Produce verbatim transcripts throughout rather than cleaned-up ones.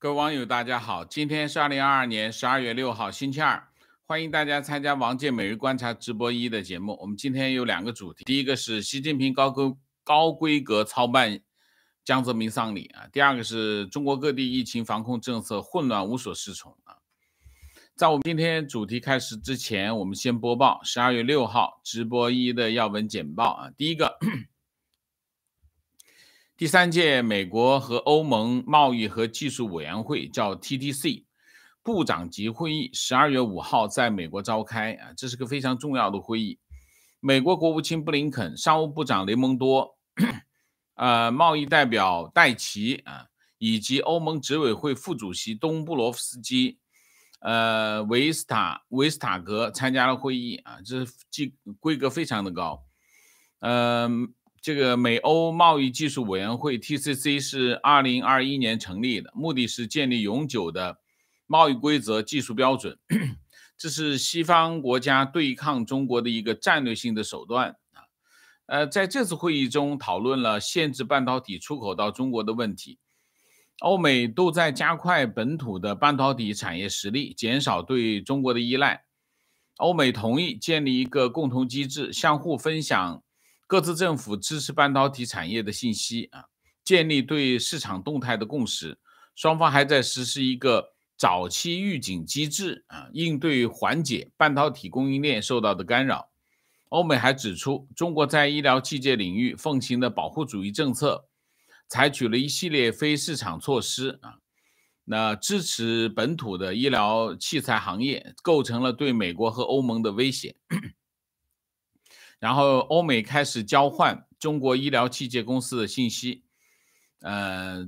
各位网友，大家好，今天是二零二二年十二月六号，星期二，欢迎大家参加王健每日观察直播一的节目。我们今天有两个主题，第一个是习近平高规高规格操办江泽民丧礼啊，第二个是中国各地疫情防控政策混乱无所适从啊。在我们今天主题开始之前，我们先播报十二月六号直播一的要闻简报啊。第一个。 第三届美国和欧盟贸易和技术委员会叫 T T C 部长级会议十二月五号在美国召开啊，这是个非常重要的会议。美国国务卿布林肯、商务部长雷蒙多、呃贸易代表戴奇啊，以及欧盟执委会副主席东布罗夫斯基、呃维斯塔维斯塔格参加了会议啊，这是规格非常的高，嗯。 这个美欧贸易技术委员会 T C C 是二零二一年成立的，目的是建立永久的贸易规则、技术标准。这是西方国家对抗中国的一个战略性的手段啊。呃，在这次会议中讨论了限制半导体出口到中国的问题。欧美都在加快本土的半导体产业实力，减少对中国的依赖。欧美同意建立一个共同机制，相互分享。 各自政府支持半导体产业的信息啊，建立对市场动态的共识。双方还在实施一个早期预警机制啊，应对缓解半导体供应链受到的干扰。欧美还指出，中国在医疗器械领域奉行的保护主义政策，采取了一系列非市场措施啊，那支持本土的医疗器材行业，构成了对美国和欧盟的威胁。然后，欧美开始交换中国医疗器械公司的信息。呃，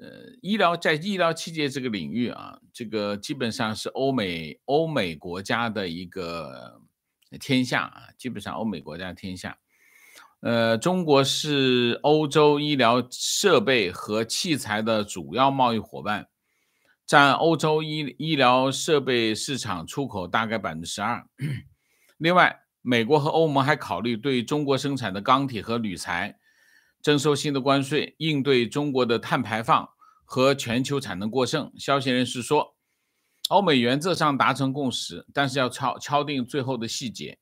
呃，医疗在医疗器械这个领域啊，这个基本上是欧美欧美国家的一个天下啊，基本上欧美国家天下。呃，中国是欧洲医疗设备和器材的主要贸易伙伴，占欧洲医医疗设备市场出口大概 百分之十二。另外， 美国和欧盟还考虑对中国生产的钢铁和铝材征收新的关税，应对中国的碳排放和全球产能过剩。消息人士说，欧美原则上达成共识，但是要敲敲定最后的细节。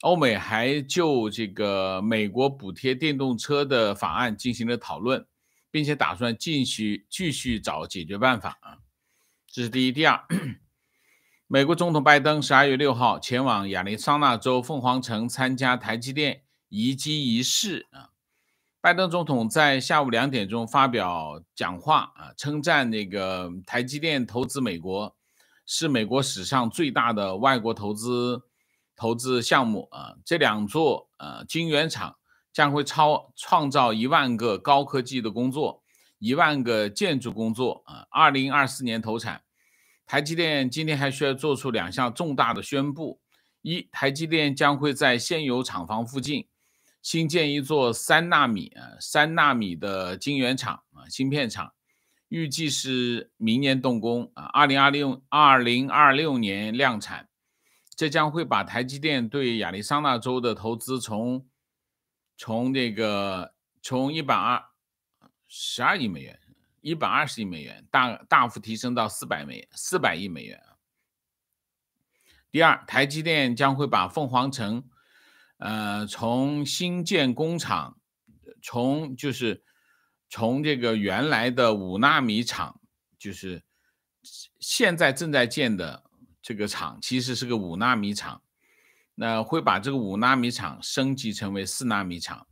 欧美还就这个美国补贴电动车的法案进行了讨论，并且打算继续继续找解决办法啊。这是第一，第二。 美国总统拜登十二月六号前往亚利桑那州凤凰城参加台积电移机仪式啊。拜登总统在下午两点钟发表讲话啊，称赞那个台积电投资美国是美国史上最大的外国投资投资项目啊。这两座呃晶圆厂将会超创造一万个高科技的工作，一万个建筑工作啊。二零二四年投产。 台积电今天还需要做出两项重大的宣布：一，台积电将会在现有厂房附近新建一座三纳米啊三纳米的晶圆厂啊芯片厂，预计是明年动工啊，二零二六二零二六年量产。这将会把台积电对亚利桑那州的投资从从这个从一百二十二亿美元。 一百二十亿美元，大大幅提升到四百美四百亿美元。第二，台积电将会把凤凰城，呃，从新建工厂，从就是从这个原来的五纳米厂，就是现在正在建的这个厂，其实是个五纳米厂，那会把这个五纳米厂升级成为四纳米厂。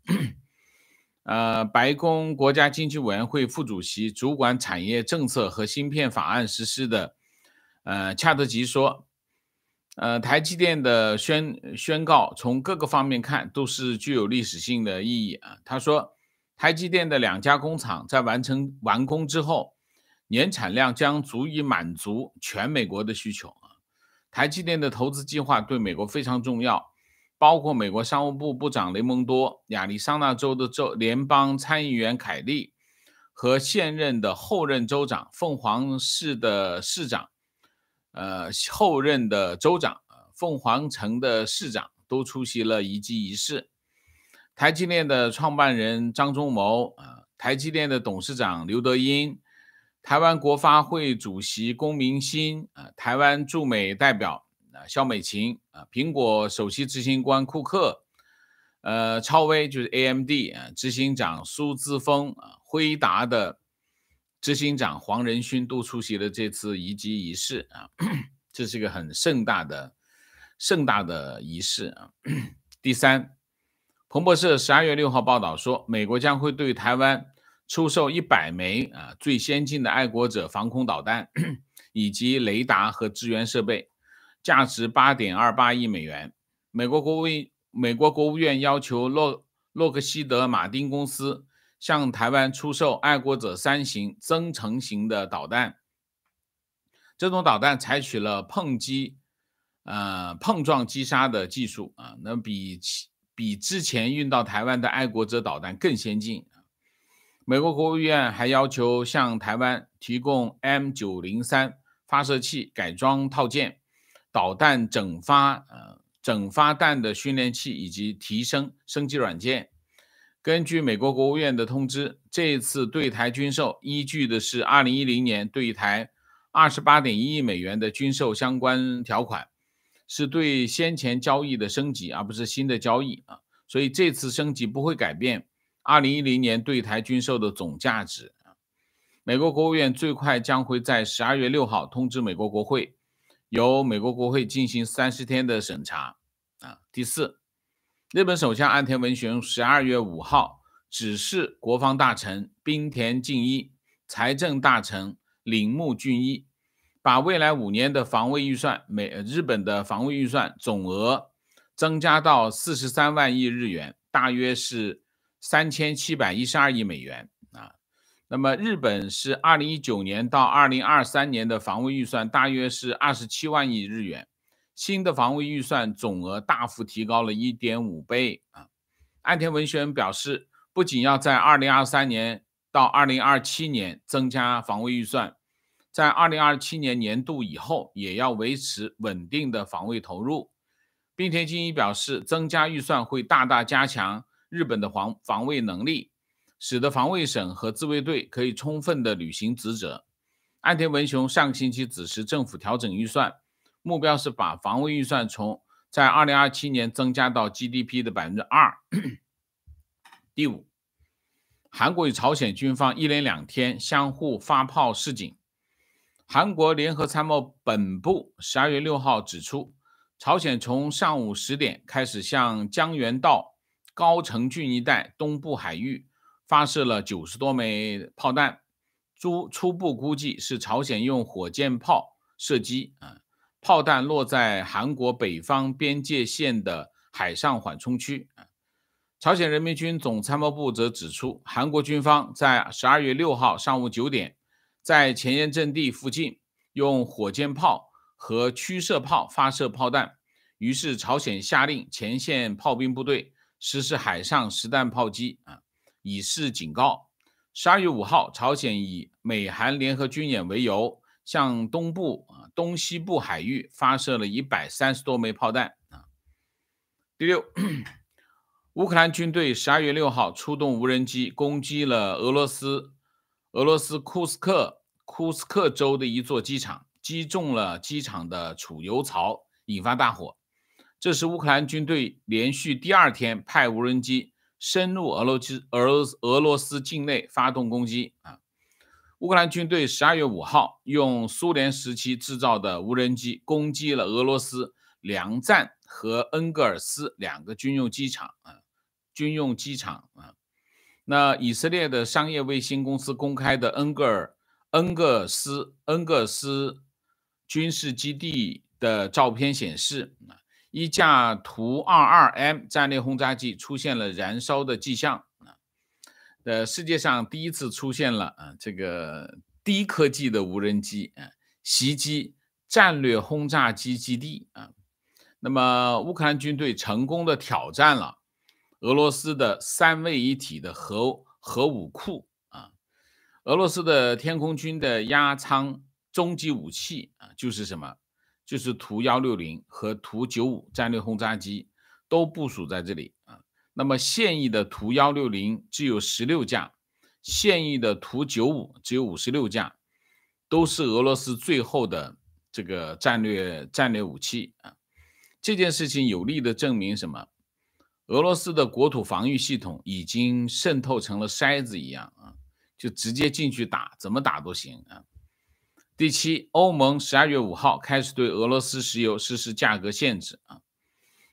呃，白宫国家经济委员会副主席、主管产业政策和芯片法案实施的，呃，恰特吉说，呃，台积电的宣宣告从各个方面看都是具有历史性的意义啊。他说，台积电的两家工厂在完成完工之后，年产量将足以满足全美国的需求啊。台积电的投资计划对美国非常重要。 包括美国商务部部长雷蒙多、亚利桑那州的州联邦参议员凯利和现任的后任州长、凤凰市的市长、呃后任的州长、凤凰城的市长都出席了移机仪式。台积电的创办人张忠谋、啊台积电的董事长刘德音、台湾国发会主席龚明鑫啊，台湾驻美代表啊肖美琴啊，苹果首席执行官库克，呃，超威就是 A M D 啊，执行长苏姿丰啊，辉达的执行长黄仁勋都出席了这次移机仪式啊，这是一个很盛大的盛大的仪式啊。第三，彭博社十二月六号报道说，美国将会对台湾出售一百枚啊最先进的爱国者防空导弹，以及雷达和支援设备，价值八点二八亿美元。美国国务美国国务院要求洛洛克希德马丁公司向台湾出售爱国者三型增程型的导弹，这种导弹采取了碰击、呃碰撞击杀的技术啊，那比比之前运到台湾的爱国者导弹更先进。美国国务院还要求向台湾提供 M 九零三 发射器改装套件、导弹整发、呃、整发弹的训练器以及提升升级软件。根据美国国务院的通知，这次对台军售依据的是二零一零年对台 二十八点一亿美元的军售相关条款，是对先前交易的升级，而不是新的交易啊。所以这次升级不会改变二零一零年对台军售的总价值。美国国务院最快将会在十二月六号通知美国国会，由美国国会进行三十天的审查啊。第四，日本首相岸田文雄十二月五号指示国防大臣滨田靖一、财政大臣铃木俊一，把未来五年的防卫预算，美日本的防卫预算总额增加到四十三万亿日元，大约是三千七百一十二亿美元啊。那么日本是二零一九年到二零二三年的防卫预算大约是二十七万亿日元。新的防卫预算总额大幅提高了 一点五倍啊！岸田文雄表示，不仅要在二零二三年到二零二七年增加防卫预算，在二零二七年年度以后也要维持稳定的防卫投入。滨田靖一表示，增加预算会大大加强日本的防防卫能力，使得防卫省和自卫队可以充分的履行职责。岸田文雄上星期指示政府调整预算，目标是把防卫预算从在二零二七年增加到 G D P 的 百分之二。 第五，韩国与朝鲜军方一连两天相互发炮示警。韩国联合参谋本部十二月六号指出，朝鲜从上午十点开始向江原道高城郡一带东部海域发射了九十多枚炮弹，初步估计是朝鲜用火箭炮射击啊。炮弹落在韩国北方边界线的海上缓冲区。朝鲜人民军总参谋部则指出，韩国军方在十二月六号上午九点，在前沿阵地附近用火箭炮和驱射炮发射炮弹，于是朝鲜下令前线炮兵部队实施海上实弹炮击，以示警告。十二月五号，朝鲜以美韩联合军演为由，向东部、东西部海域发射了一百三十多枚炮弹。第六，乌克兰军队十二月六号出动无人机攻击了俄罗斯俄罗斯库斯克库斯克州的一座机场，击中了机场的储油槽，引发大火。这是乌克兰军队连续第二天派无人机深入俄罗斯俄罗斯境内发动攻击啊。乌克兰军队十二月五号用苏联时期制造的无人机攻击了俄罗斯梁赞和恩格尔斯两个军用机场啊，军用机场啊。那以色列的商业卫星公司公开的恩格尔恩格尔斯恩格尔斯军事基地的照片显示，一架图 二十二 M 战略轰炸机出现了燃烧的迹象。呃，世界上第一次出现了啊，这个低科技的无人机啊，袭击战略轰炸机基地啊。那么，乌克兰军队成功的挑战了俄罗斯的三位一体的核核武库啊。俄罗斯的天空军的压舱终极武器啊，就是什么？就是图一六零和图九五战略轰炸机都部署在这里啊。那么现役的图一六零只有十六架，现役的图九五只有五十六架，都是俄罗斯最后的这个战略战略武器啊。这件事情有力的证明什么？俄罗斯的国土防御系统已经渗透成了筛子一样啊，就直接进去打，怎么打都行啊。第七，欧盟十二月五号开始对俄罗斯石油实施价格限制啊。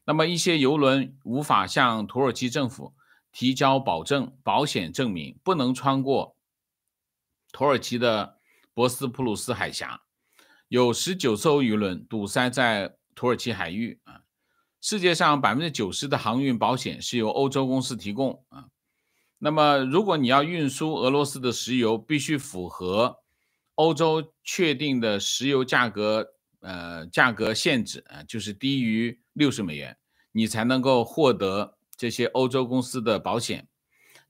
那么一些油轮无法向土耳其政府提交保证保险证明，不能穿过土耳其的博斯普鲁斯海峡。有十九艘油轮堵塞在土耳其海域啊。世界上 百分之九十 的航运保险是由欧洲公司提供啊。那么如果你要运输俄罗斯的石油，必须符合欧洲确定的石油价格呃价格限制啊，就是低于六十美元，你才能够获得这些欧洲公司的保险。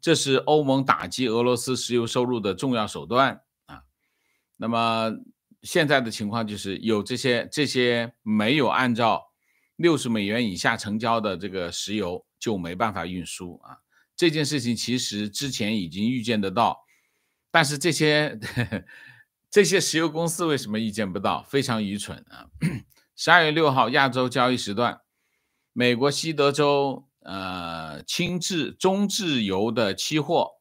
这是欧盟打击俄罗斯石油收入的重要手段啊。那么现在的情况就是有这些这些没有按照六十美元以下成交的这个石油就没办法运输啊。这件事情其实之前已经预见得到，但是这些呵呵这些石油公司为什么预见不到？非常愚蠢啊。十二月六号亚洲交易时段，美国西德州呃轻质中质油的期货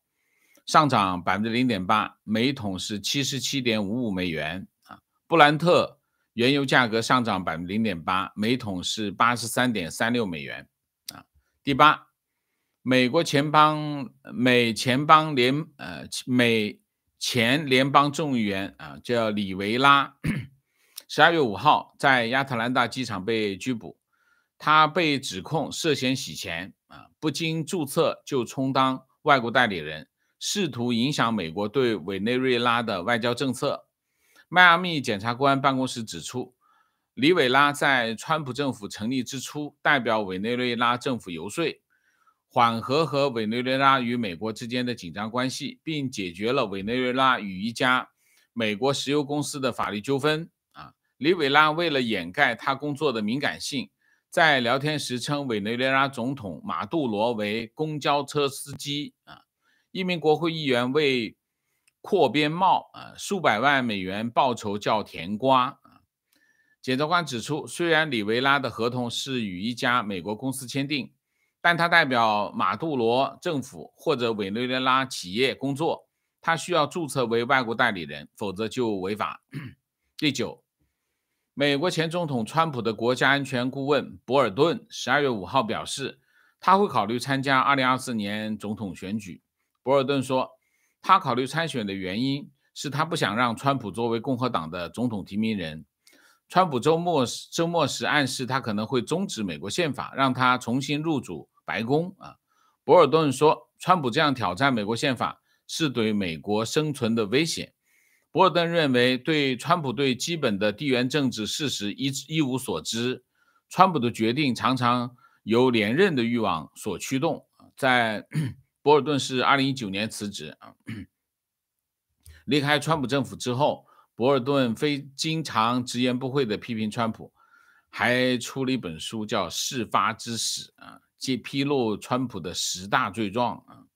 上涨 百分之零点八， 每桶是 七十七点五五美元啊。布兰特原油价格上涨 百分之零点八， 每桶是 八十三点三六美元啊。第八，美国前邦美前邦联呃美前联邦众议员啊叫里维拉，十二月五号在亚特兰大机场被拘捕。他被指控涉嫌洗钱啊，不经注册就充当外国代理人，试图影响美国对委内瑞拉的外交政策。迈阿密检察官办公室指出，里维拉在川普政府成立之初代表委内瑞拉政府游说，缓和和委内瑞拉与美国之间的紧张关系，并解决了委内瑞拉与一家美国石油公司的法律纠纷啊。里维拉为了掩盖他工作的敏感性，在聊天时称委内瑞拉总统马杜罗为公交车司机啊。一名国会议员为扩编帽啊数百万美元报酬叫甜瓜啊。检察官指出，虽然里维拉的合同是与一家美国公司签订，但他代表马杜罗政府或者委内瑞拉企业工作，他需要注册为外国代理人，否则就违法。第九，美国前总统川普的国家安全顾问博尔顿十二月五号表示，他会考虑参加二零二四年总统选举。博尔顿说，他考虑参选的原因是他不想让川普作为共和党的总统提名人。川普周末周末时暗示他可能会终止美国宪法，让他重新入主白宫啊。博尔顿说，川普这样挑战美国宪法是对美国生存的威胁。博尔顿认为，对川普对基本的地缘政治事实一一无所知，川普的决定常常由连任的欲望所驱动。在博尔顿是二零一九年辞职啊，离开川普政府之后，博尔顿非经常直言不讳地批评川普，还出了一本书叫《事发之始》啊，即披露川普的十大罪状啊。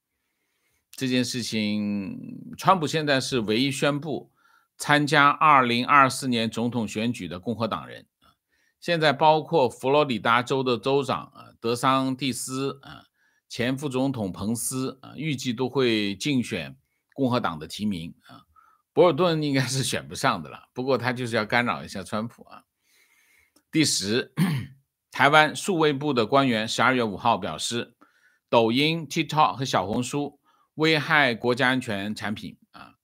这件事情，川普现在是唯一宣布参加二零二四年总统选举的共和党人。现在包括佛罗里达州的州长德桑蒂斯、前副总统彭斯预计都会竞选共和党的提名。博尔顿应该是选不上的了，不过他就是要干扰一下川普啊。第十，台湾数位部的官员十二月五号表示，抖音、TikTok 和小红书危害国家安全产品啊，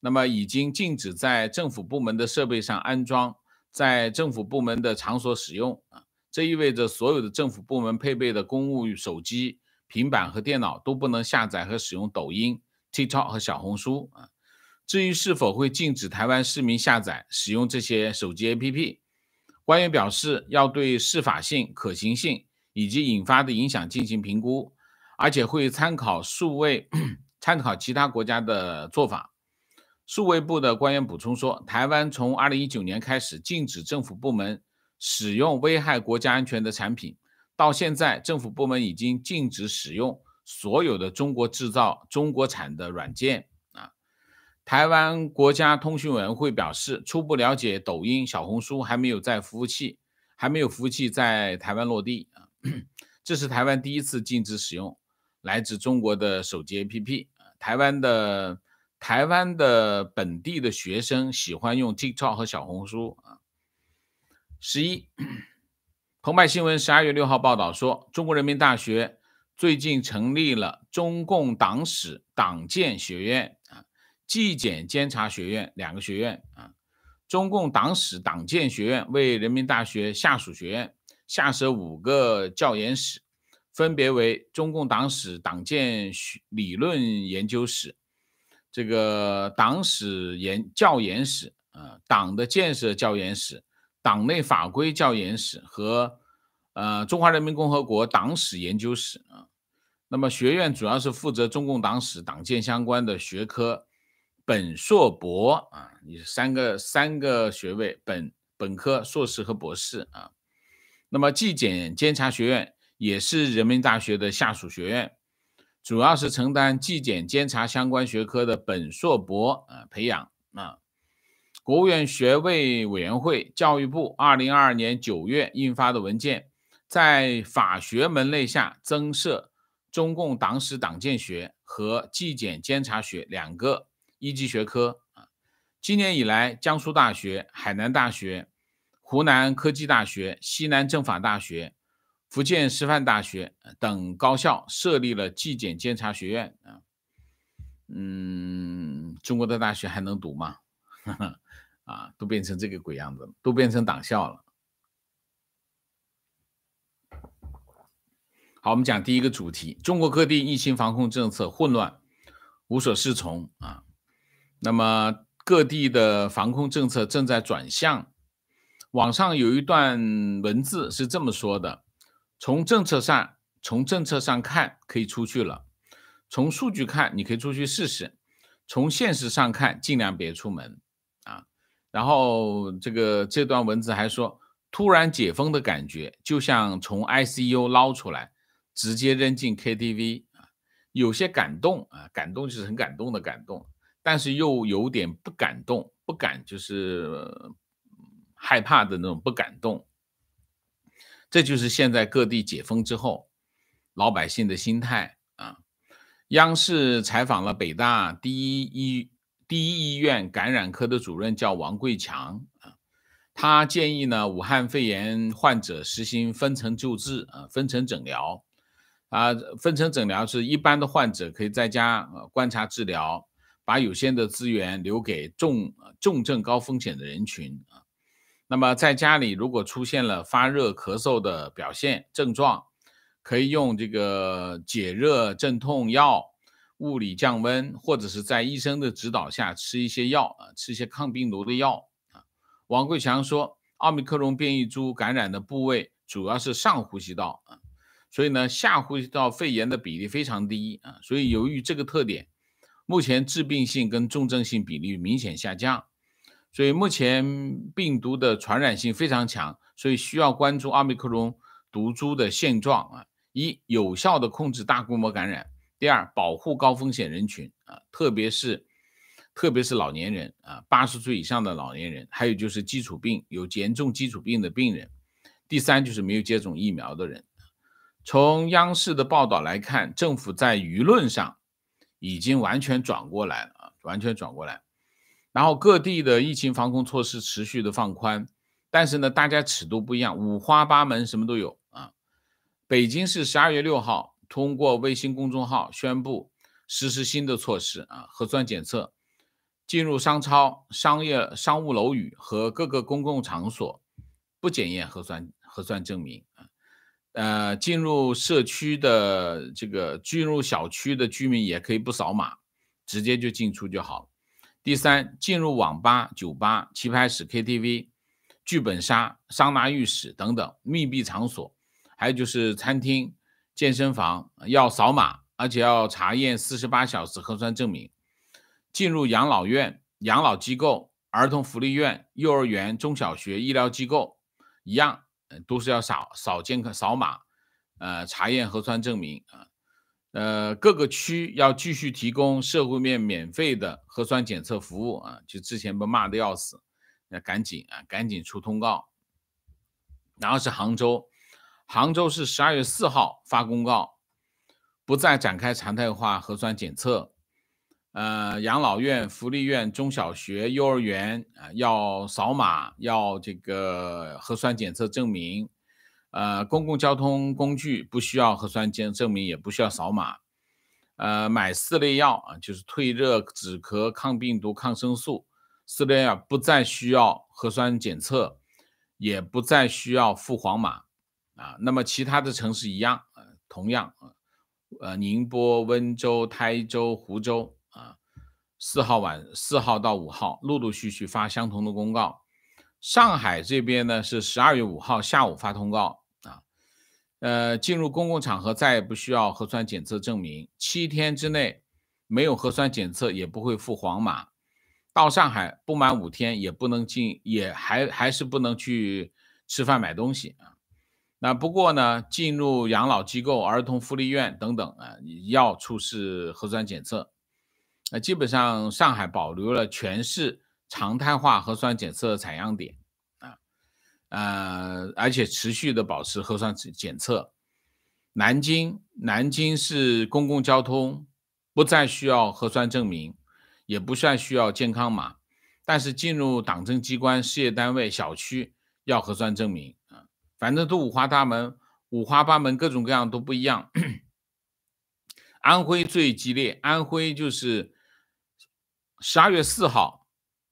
那么已经禁止在政府部门的设备上安装，在政府部门的场所使用啊。这意味着所有的政府部门配备的公务手机、平板和电脑都不能下载和使用抖音、TikTok 和小红书啊。至于是否会禁止台湾市民下载使用这些手机 A P P， 官员表示要对适法性、可行性以及引发的影响进行评估，而且会参考数位。参考其他国家的做法。数位部的官员补充说，台湾从二零一九年开始禁止政府部门使用危害国家安全的产品，到现在政府部门已经禁止使用所有的中国制造、中国产的软件啊。台湾国家通讯委员会表示，初步了解，抖音、小红书还没有在服务器，还没有服务器在台湾落地啊。这是台湾第一次禁止使用来自中国的手机 A P P。台湾的台湾的本地的学生喜欢用 TikTok 和小红书啊。十一，澎湃新闻十二月六号报道说，中国人民大学最近成立了中共党史党建学院啊。 纪检监察学院两个学院啊，中共党史党建学院为人民大学下属学院，下设五个教研室，分别为中共党史党建理论研究室、这个党史研教研室啊、党的建设教研室、党内法规教研室和呃中华人民共和国党史研究室啊。那么学院主要是负责中共党史党建相关的学科。 本硕博啊，你三个三个学位，本本科、硕士和博士啊。那么纪检监察学院也是人民大学的下属学院，主要是承担纪检监察相关学科的本硕博啊培养啊。国务院学位委员会、教育部二零二二年九月印发的文件，在法学门类下增设中共党史党建学和纪检监察学两个。 一级学科啊，今年以来，江苏大学、海南大学、湖南科技大学、西南政法大学、福建师范大学等高校设立了纪检监察学院啊。嗯，中国的大学还能读吗？啊，都变成这个鬼样子了，都变成党校了。好，我们讲第一个主题：中国各地疫情防控政策混乱，无所适从啊。 那么各地的防控政策正在转向。网上有一段文字是这么说的：从政策上，从政策上看可以出去了；从数据看，你可以出去试试；从现实上看，尽量别出门啊。然后这个这段文字还说，突然解封的感觉就像从 I C U 捞出来，直接扔进 K T V 啊，有些感动啊，感动就是很感动的感动。 但是又有点不敢动，不敢就是害怕的那种不敢动，这就是现在各地解封之后老百姓的心态啊。央视采访了北大第一医第一医院感染科的主任，叫王贵强啊，他建议呢，武汉肺炎患者实行分层救治啊，分层诊疗啊，分层诊疗是一般的患者可以在家观察治疗。 把有限的资源留给重重症高风险的人群啊。那么在家里如果出现了发热、咳嗽的表现症状，可以用这个解热镇痛药、物理降温，或者是在医生的指导下吃一些药啊，吃一些抗病毒的药啊。王贵强说，奥密克戎变异株感染的部位主要是上呼吸道啊，所以呢，下呼吸道肺炎的比例非常低啊，所以由于这个特点。 目前致病性跟重症性比例明显下降，所以目前病毒的传染性非常强，所以需要关注奥密克戎毒株的现状啊。一、有效的控制大规模感染；第二，保护高风险人群啊，特别是特别是老年人啊，八十岁以上的老年人，还有就是基础病有严重基础病的病人；第三就是没有接种疫苗的人。从央视的报道来看，政府在舆论上。 已经完全转过来了啊，完全转过来。然后各地的疫情防控措施持续的放宽，但是呢，大家尺度不一样，五花八门，什么都有啊。北京市十二月六号通过微信公众号宣布实施新的措施啊，核酸检测进入商超、商业商务楼宇和各个公共场所不检验核酸核酸证明啊。 呃，进入社区的这个进入小区的居民也可以不扫码，直接就进出就好了。第三，进入网吧、酒吧、棋牌室、K T V、剧本杀、桑拿浴室等等密闭场所，还有就是餐厅、健身房要扫码，而且要查验四十八小时核酸证明。进入养老院、养老机构、儿童福利院、幼儿园、中小学、医疗机构一样。 都是要扫扫健康扫码，呃，查验核酸证明啊，呃，各个区要继续提供社会面免费的核酸检测服务啊，就之前被骂的要死，那赶紧啊，赶紧出通告。然后是杭州，杭州是十二月四号发公告，不再展开常态化核酸检测。呃，养老院、福利院、中小学、幼儿园啊，要扫码，要这个核酸检测证明。 呃，公共交通工具不需要核酸检证明，也不需要扫码。呃，买四类药啊，就是退热、止咳、抗病毒、抗生素，四类药不再需要核酸检测，也不再需要附黄码啊。那么其他的城市一样，呃、同样啊，呃，宁波、温州、台州、湖州啊，四号晚四号到五号陆陆续续发相同的公告。上海这边呢是十二月五号下午发通告。 呃，进入公共场合再也不需要核酸检测证明，七天之内没有核酸检测也不会附黄码。到上海不满五天也不能进，也还还是不能去吃饭买东西啊。那不过呢，进入养老机构、儿童福利院等等啊，要出示核酸检测。那基本上上海保留了全市常态化核酸检测采样点。 呃，而且持续的保持核酸检测。南京，南京是公共交通不再需要核酸证明，也不再需要健康码，但是进入党政机关、事业单位、小区要核酸证明啊，反正都五花大门，五花八门，各种各样都不一样。安徽最激烈，安徽就是十二月四号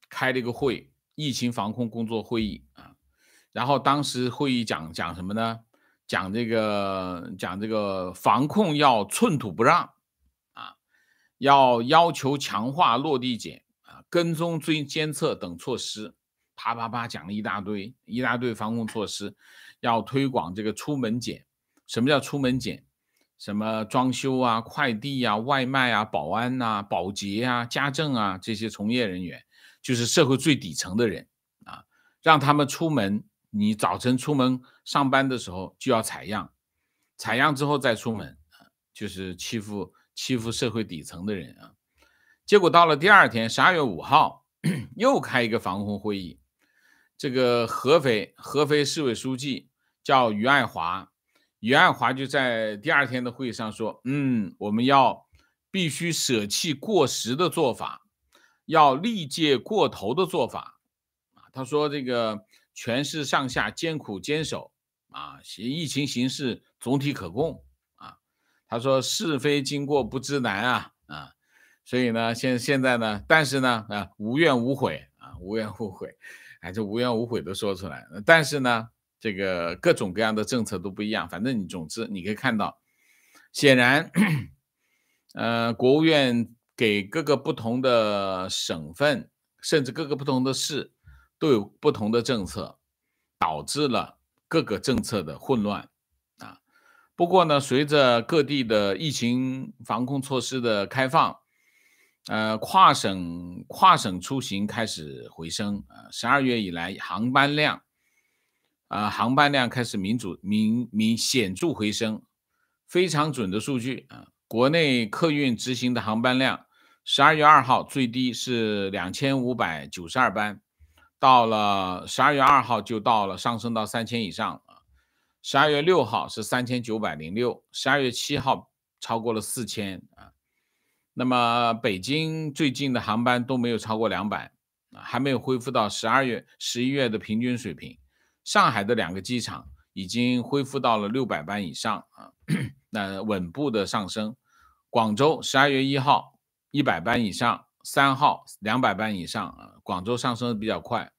开了一个会，疫情防控工作会议啊。 然后当时会议讲讲什么呢？讲这个讲这个防控要寸土不让啊，要要求强化落地检啊、跟踪追监测等措施，啪啪啪讲了一大堆一大堆防控措施，要推广这个出门检。什么叫出门检？什么装修啊、快递啊、外卖啊、保安呐、啊、保洁啊、家政啊这些从业人员，就是社会最底层的人啊，让他们出门。 你早晨出门上班的时候就要采样，采样之后再出门，就是欺负欺负社会底层的人啊。结果到了第二天， 十二月五号又开一个防控会议，这个合肥合肥市委书记叫于爱华，于爱华就在第二天的会议上说，嗯，我们要必须舍弃过时的做法，要力戒过头的做法啊。他说这个。 全市上下艰苦坚守啊，疫情形势总体可控啊。他说是非经过不知难啊啊，所以呢，现现在呢，但是呢啊，无怨无悔啊，无怨无悔，哎，这无怨无悔都说出来。但是呢，这个各种各样的政策都不一样，反正你总之你可以看到，显然，呃，国务院给各个不同的省份，甚至各个不同的市。 都有不同的政策，导致了各个政策的混乱啊。不过呢，随着各地的疫情防控措施的开放，呃，跨省跨省出行开始回升啊。十二月以来，航班量啊，航班量开始民主明明显著回升，非常准的数据啊。国内客运执行的航班量，十二月二号最低是两千五百九十二班。 到了十二月二号就到了，上升到 三千 以上了。十二月六号是 三千九百零六， 十二月七号超过了 四千 啊。那么北京最近的航班都没有超过两百，还没有恢复到十二月、十一月的平均水平。上海的两个机场已经恢复到了六百班以上啊，那稳步的上升。广州十二月一号一百班以上。 三号两百班以上啊，广州上升的比较快，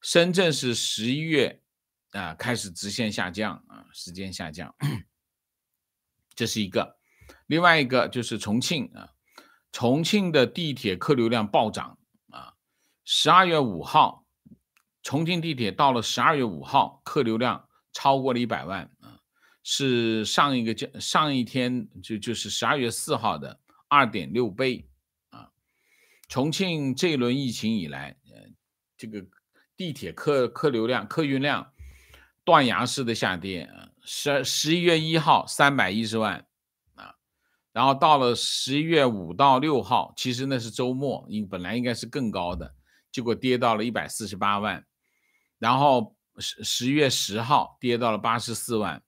深圳是十一月啊、呃、开始直线下降啊，时间下降，这是一个。另外一个就是重庆啊，重庆的地铁客流量暴涨啊， 十二月五号，重庆地铁到了十二月五号，客流量超过了一百万啊，是上一个上一天就就是十二月四号的 二点六倍。 重庆这一轮疫情以来，呃，这个地铁客客流量、客运量断崖式的下跌啊！十十一月一号三百一十万啊，然后到了十一月五到六号，其实那是周末，应本来应该是更高的，结果跌到了一百四十八万。然后十月十号跌到了八十四万，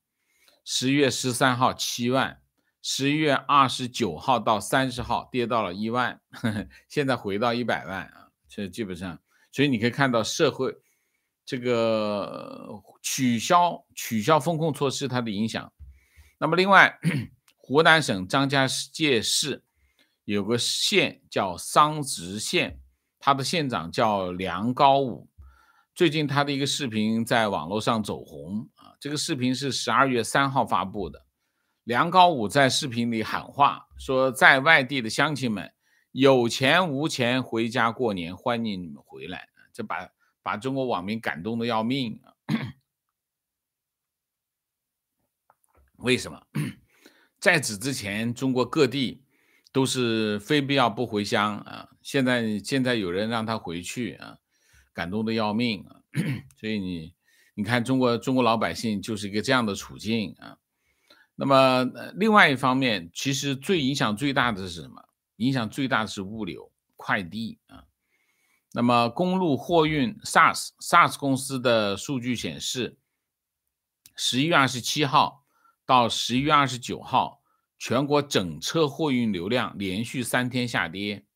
十月十三号七万， 十一月二十九号到三十号跌到了一万，呵呵，现在回到一百万啊，这基本上，所以你可以看到社会这个取消取消风控措施它的影响。那么另外， 湖南省张家界市有个县叫桑植县，它的县长叫梁高武。最近他的一个视频在网络上走红啊，这个视频是十二月三号发布的。梁高武在视频里喊话说：“在外地的乡亲们，有钱无钱回家过年，欢迎你们回来。”这把把中国网民感动的要命啊！为什么？ 在此之前，中国各地都是非必要不回乡啊。现在现在有人让他回去啊，感动的要命啊。所以你你看，中国中国老百姓就是一个这样的处境啊。那么另外一方面，其实最影响最大的是什么？影响最大的是物流快递啊。那么公路货运 SARS SARS 公司的数据显示， 十一月二十七号。 到十一月二十九号，全国整车货运流量连续三天下跌。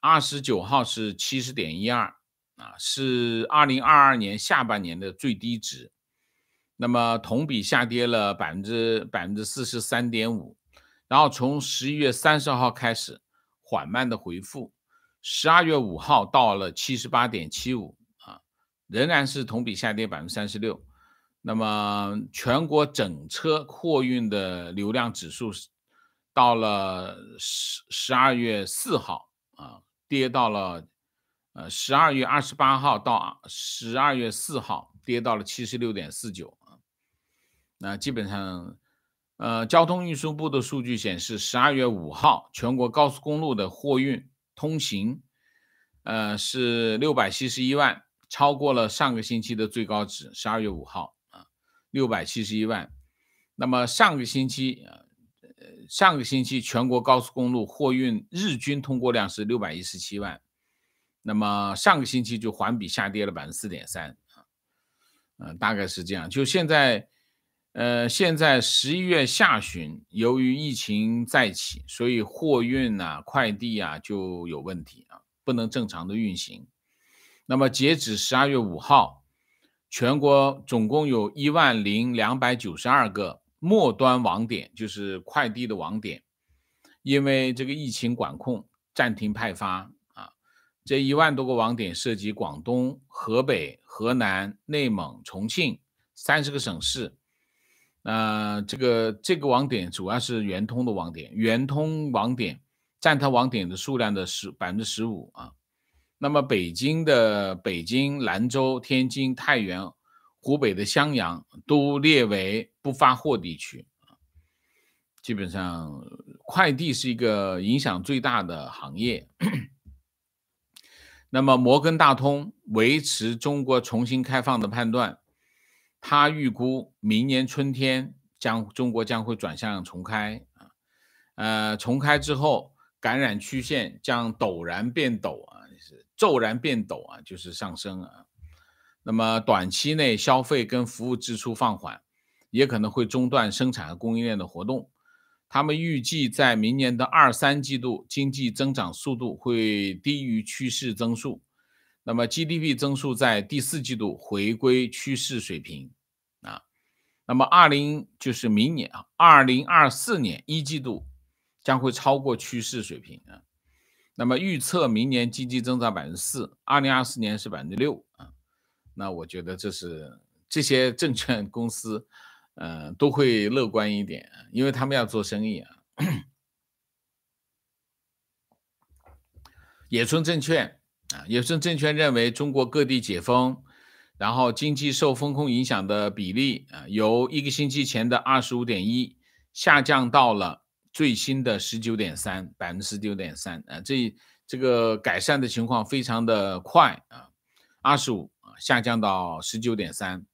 二十九号是 七十点一二 啊，是二零二二年下半年的最低值。那么同比下跌了百分之百分之四十三点五。然后从十一月三十号开始缓慢的回复， 十二月五号到了 七十八点七五 啊，仍然是同比下跌百分之三十六。 那么，全国整车货运的流量指数到了十二月四号啊，跌到了呃十二月二十八号到十二月四号跌到了 七十六点四九 啊。那基本上，呃，交通运输部的数据显示， 十二月五号全国高速公路的货运通行，呃，是六百七十一万，超过了上个星期的最高值， 十二月五号。 六百七十一万，那么上个星期，呃，上个星期全国高速公路货运日均通过量是六百一十七万，那么上个星期就环比下跌了 百分之四点三 啊，嗯，大概是这样。就现在，呃，现在十一月下旬，由于疫情再起，所以货运呐、快递啊就有问题啊，不能正常的运行。那么截止十二月五号。 全国总共有一万零两百九十二个末端网点，就是快递的网点，因为这个疫情管控暂停派发啊。这一万多个网点涉及广东、河北、河南、内蒙、重庆三十个省市。呃，这个这个网点主要是圆通的网点，圆通网点占它网点的数量的十百分之十五啊。 那么北京的北京、兰州、天津、太原、湖北的襄阳都列为不发货地区。基本上，快递是一个影响最大的行业。那么，摩根大通维持中国重新开放的判断，他预估明年春天将中国将会转向重开啊。呃，重开之后，感染曲线将陡然变陡啊。 骤然变陡啊，就是上升啊。那么短期内消费跟服务支出放缓，也可能会中断生产和供应链的活动。他们预计在明年的二三季度，经济增长速度会低于趋势增速。那么 G D P 增速在第四季度回归趋势水平啊。那么二零就是明年啊，二零二四年一季度将会超过趋势水平啊。 那么预测明年经济增长 百分之四， 二零二四年是 百分之六 啊，那我觉得这是这些证券公司，呃，都会乐观一点，因为他们要做生意啊。野村证券啊，野村证券认为中国各地解封，然后经济受风控影响的比例啊，由一个星期前的 百分之二十五点一 下降到了 最新的 十九点三 百分之十九点三啊，这这个改善的情况非常的快啊， 二十五啊下降到 十九点三，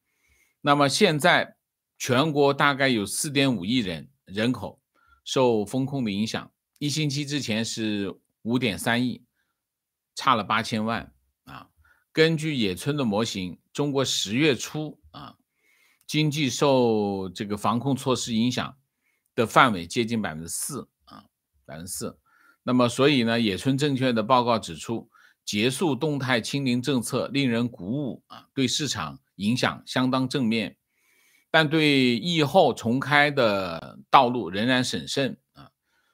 那么现在全国大概有 四点五亿人人口，受风控的影响，一星期之前是 五点三亿，差了八千万啊。根据野村的模型，中国十月初啊，经济受这个防控措施影响的范围接近 百分之四 啊， 百分之四。那么所以呢，野村证券的报告指出，结束动态清零政策令人鼓舞啊，对市场影响相当正面，但对疫后重开的道路仍然审慎啊，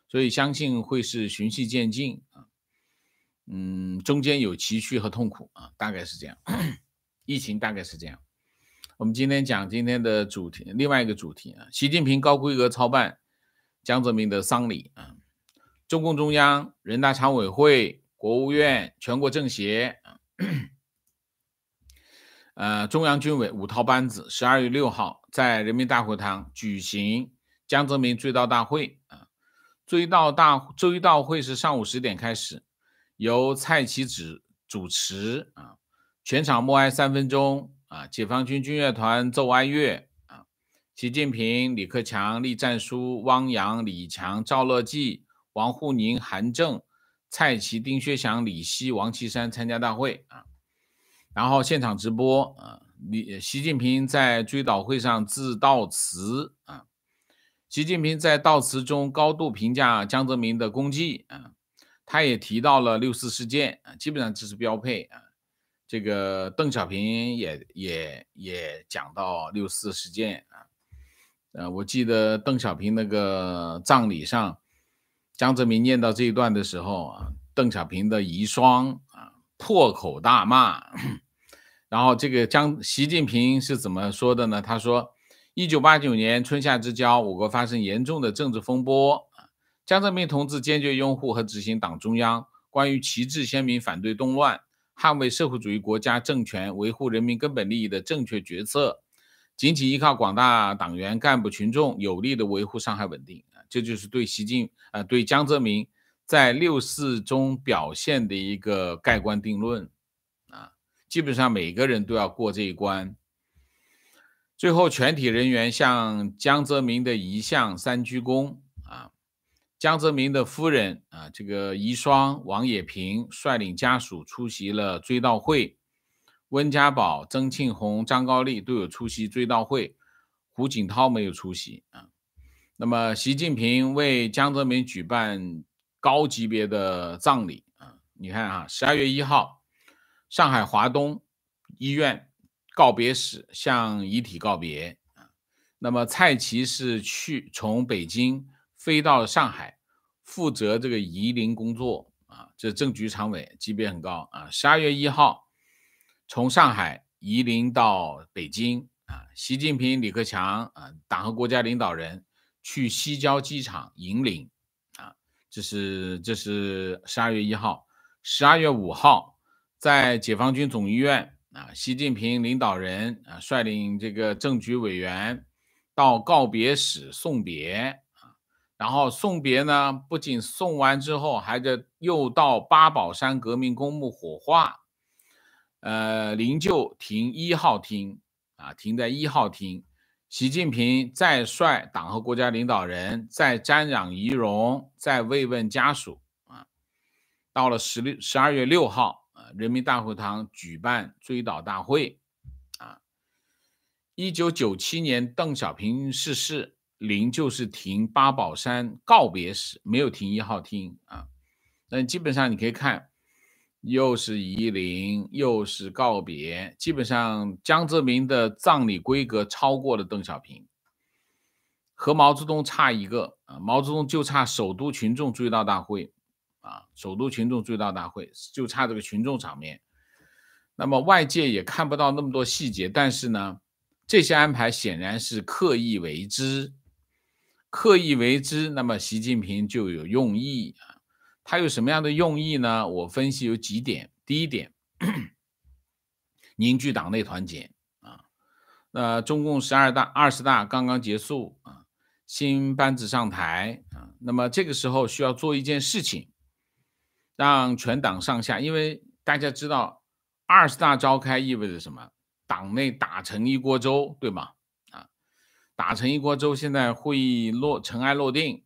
所以相信会是循序渐进啊，嗯，中间有崎岖和痛苦啊，大概是这样，疫情大概是这样。我们今天讲今天的主题，另外一个主题啊，习近平高规格操办江泽民的丧礼啊，中共中央、人大常委会、国务院、全国政协，呃，中央军委五套班子十二月六号在人民大会堂举行江泽民追悼大会啊。追悼大追悼会是上午十点开始，由蔡奇指主持啊，全场默哀三分钟啊，解放军军乐团奏哀乐啊，习近平、李克强、栗战书、汪洋、李强、赵乐际、王沪宁、韩正、蔡奇、丁薛祥、李希、王岐山参加大会啊，然后现场直播啊。李习近平在追悼会上致悼词啊。习近平在悼词中高度评价江泽民的功绩啊，他也提到了六四事件啊，基本上这是标配啊。这个邓小平也也也讲到六四事件啊，呃，我记得邓小平那个葬礼上，江泽民念到这一段的时候啊，邓小平的遗孀啊破口大骂，然后这个江习近平是怎么说的呢？他说，一九八九年春夏之交，我国发生严重的政治风波，江泽民同志坚决拥护和执行党中央关于旗帜鲜明反对动乱、捍卫社会主义国家政权、维护人民根本利益的正确决策，紧紧依靠广大党员干部群众，有力的维护上海稳定。这就是对习近啊，对江泽民在六四中表现的一个盖棺定论啊，基本上每个人都要过这一关。最后，全体人员向江泽民的遗像三鞠躬啊。江泽民的夫人啊，这个遗孀王也平率领家属出席了追悼会，温家宝、曾庆红、张高丽都有出席追悼会，胡锦涛没有出席啊。那么，习近平为江泽民举办高级别的葬礼啊！你看啊，十二月一号，上海华东医院告别室向遗体告别啊。那么，蔡奇是去从北京飞到上海，负责这个移灵工作啊。这政局常委级别很高啊。十二月一号，从上海移灵到北京啊。习近平、李克强啊，党和国家领导人去西郊机场迎灵啊，这是这是十二月一号。十二月五号，在解放军总医院啊，习近平领导人啊率领这个政局委员到告别室送别啊，然后送别呢，不仅送完之后，还得又到八宝山革命公墓火化，呃，灵柩停一号厅啊，停在一号厅。习近平再率党和国家领导人再瞻仰遗容，再慰问家属啊。到了十二月六号啊，人民大会堂举办追悼大会啊。一九九七年邓小平逝世，灵柩是停八宝山告别室，没有停一号厅啊。那基本上你可以看，又是移灵，又是告别，基本上江泽民的葬礼规格超过了邓小平，和毛泽东差一个啊，毛泽东就差首都群众追悼大会啊，首都群众追悼大会就差这个群众场面。那么外界也看不到那么多细节，但是呢，这些安排显然是刻意为之，刻意为之，那么习近平就有用意啊。它有什么样的用意呢？我分析有几点。第一点，凝聚党内团结啊。那中共十二大、二十大刚刚结束啊，新班子上台啊，那么这个时候需要做一件事情，让全党上下，因为大家知道二十大召开意味着什么？党内打成一锅粥，对吗？啊，打成一锅粥，现在会议落尘埃落定。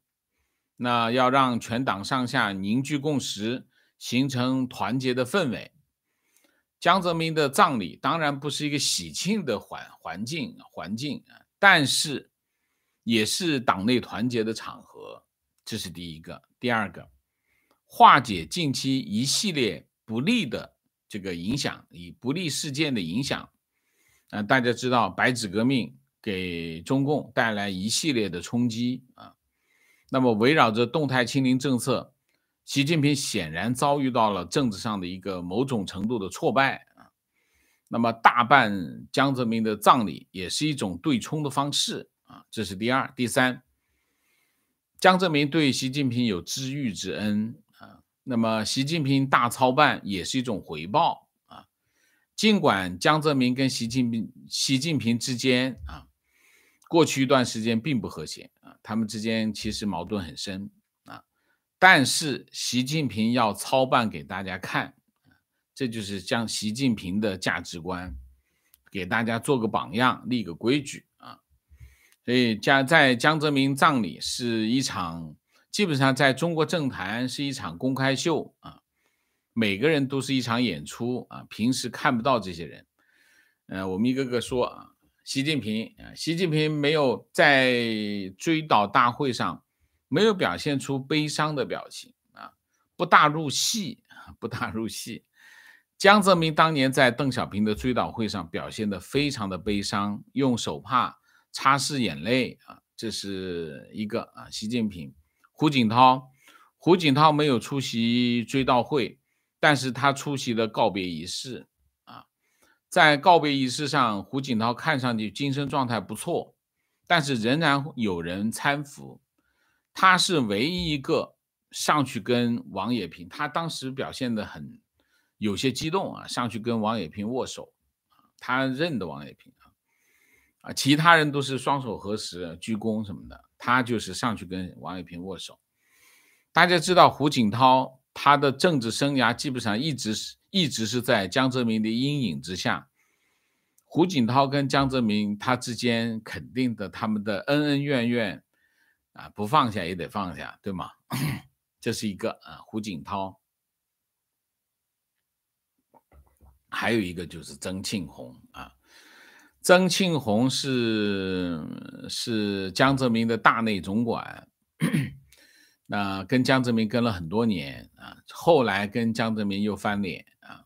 那要让全党上下凝聚共识，形成团结的氛围。江泽民的葬礼当然不是一个喜庆的环环境环境啊，但是也是党内团结的场合，这是第一个。第二个，化解近期一系列不利的这个影响，以不利事件的影响。啊、呃，大家知道白纸革命给中共带来一系列的冲击啊。那么围绕着动态清零政策，习近平显然遭遇到了政治上的一个某种程度的挫败啊。那么大办江泽民的葬礼也是一种对冲的方式啊，这是第二。第三，江泽民对习近平有知遇之恩啊，那么习近平大操办也是一种回报啊。尽管江泽民跟习近平习近平之间啊，过去一段时间并不和谐啊，他们之间其实矛盾很深啊，但是习近平要操办给大家看，这就是将习近平的价值观给大家做个榜样，立个规矩啊。所以在江泽民葬礼是一场，基本上在中国政坛是一场公开秀啊，每个人都是一场演出啊，平时看不到这些人。呃，我们一个个说啊。习近平啊，习近平没有在追悼大会上没有表现出悲伤的表情啊，不大入戏，不大入戏。江泽民当年在邓小平的追悼会上表现得非常的悲伤，用手帕擦拭眼泪啊，这是一个啊。习近平，胡锦涛，胡锦涛没有出席追悼会，但是他出席了告别仪式。在告别仪式上，胡锦涛看上去精神状态不错，但是仍然有人搀扶。他是唯一一个上去跟王冶平，他当时表现得很有些激动啊，上去跟王冶平握手，他认得王冶平啊，其他人都是双手合十、鞠躬什么的，他就是上去跟王冶平握手。大家知道胡锦涛他的政治生涯基本上一直是。一直是在江泽民的阴影之下，胡锦涛跟江泽民他之间肯定的他们的恩恩怨怨啊，不放下也得放下，对吗？这是一个啊，胡锦涛。还有一个就是曾庆红啊，曾庆红是是江泽民的大内总管。那跟江泽民跟了很多年啊，后来跟江泽民又翻脸啊。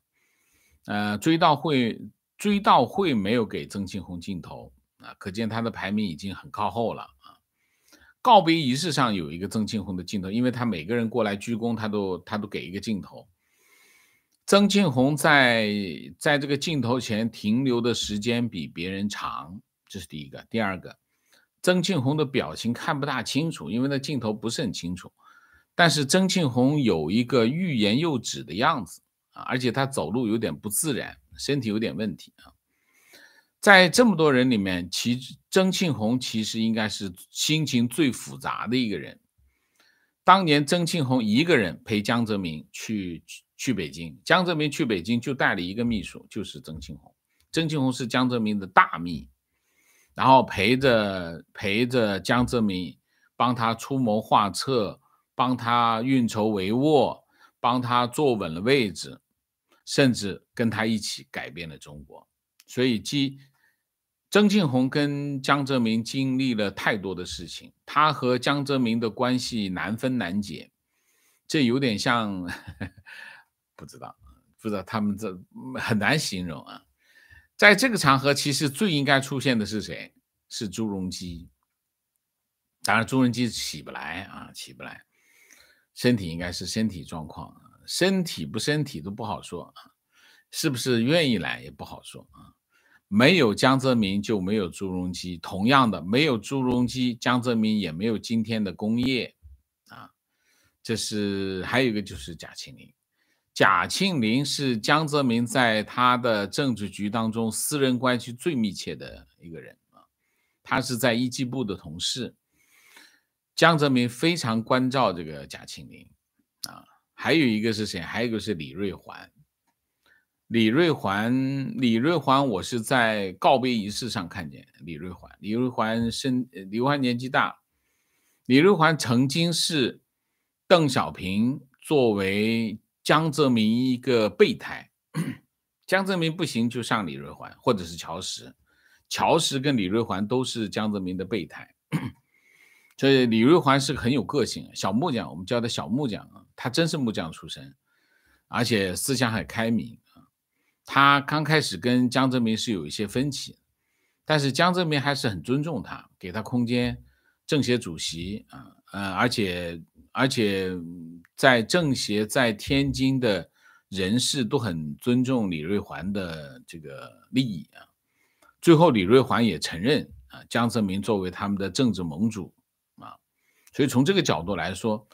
呃，追悼会追悼会没有给曾庆红镜头啊，可见他的排名已经很靠后了啊。告别仪式上有一个曾庆红的镜头，因为他每个人过来鞠躬，他都他都给一个镜头。曾庆红在在这个镜头前停留的时间比别人长，这是第一个。第二个，曾庆红的表情看不大清楚，因为那镜头不是很清楚，但是曾庆红有一个欲言又止的样子啊，而且他走路有点不自然，身体有点问题啊。在这么多人里面，其曾庆红其实应该是心情最复杂的一个人。当年曾庆红一个人陪江泽民去去北京，江泽民去北京就带了一个秘书，就是曾庆红。曾庆红是江泽民的大秘，然后陪着陪着江泽民，帮他出谋划策，帮他运筹帷幄，帮他坐稳了位置，甚至跟他一起改变了中国。所以既曾庆红跟江泽民经历了太多的事情，他和江泽民的关系难分难解，这有点像呵呵不知道不知道他们这很难形容啊。在这个场合，其实最应该出现的是谁？是朱镕基。当然，朱镕基起不来啊，起不来，身体应该是身体状况，身体不身体都不好说啊，是不是愿意来也不好说啊。没有江泽民就没有朱镕基，同样的，没有朱镕基，江泽民也没有今天的工业啊。这是还有一个就是贾庆林。贾庆林是江泽民在他的政治局当中私人关系最密切的一个人啊，他是在一机部的同事，江泽民非常关照这个贾庆林啊。还有一个是谁？还有一个是李瑞环。李瑞环，李瑞环，我是在告别仪式上看见李瑞环。李瑞环身，李瑞环年纪大，李瑞环曾经是邓小平作为江泽民一个备胎，江泽民不行就上李瑞环，或者是乔石，乔石跟李瑞环都是江泽民的备胎。所以李瑞环是很有个性，小木匠，我们叫他小木匠啊，他真是木匠出身，而且思想很开明啊。他刚开始跟江泽民是有一些分歧，但是江泽民还是很尊重他，给他空间。政协主席啊，呃，而且而且在政协在天津的人士都很尊重李瑞环的这个利益啊。最后李瑞环也承认啊，江泽民作为他们的政治盟主。所以从这个角度来说，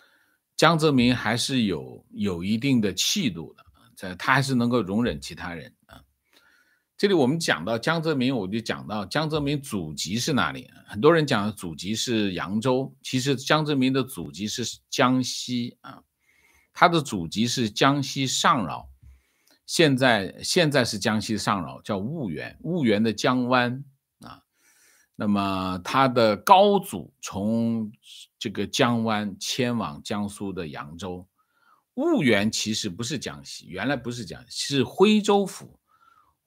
江泽民还是有有一定的气度的，他还是能够容忍其他人啊。这里我们讲到江泽民，我就讲到江泽民祖籍是哪里？很多人讲祖籍是扬州，其实江泽民的祖籍是江西啊，他的祖籍是江西上饶，现在现在是江西上饶，叫婺源，婺源的江湾。那么他的高祖从这个江湾迁往江苏的扬州，婺源其实不是江西，原来不是江西，是徽州府。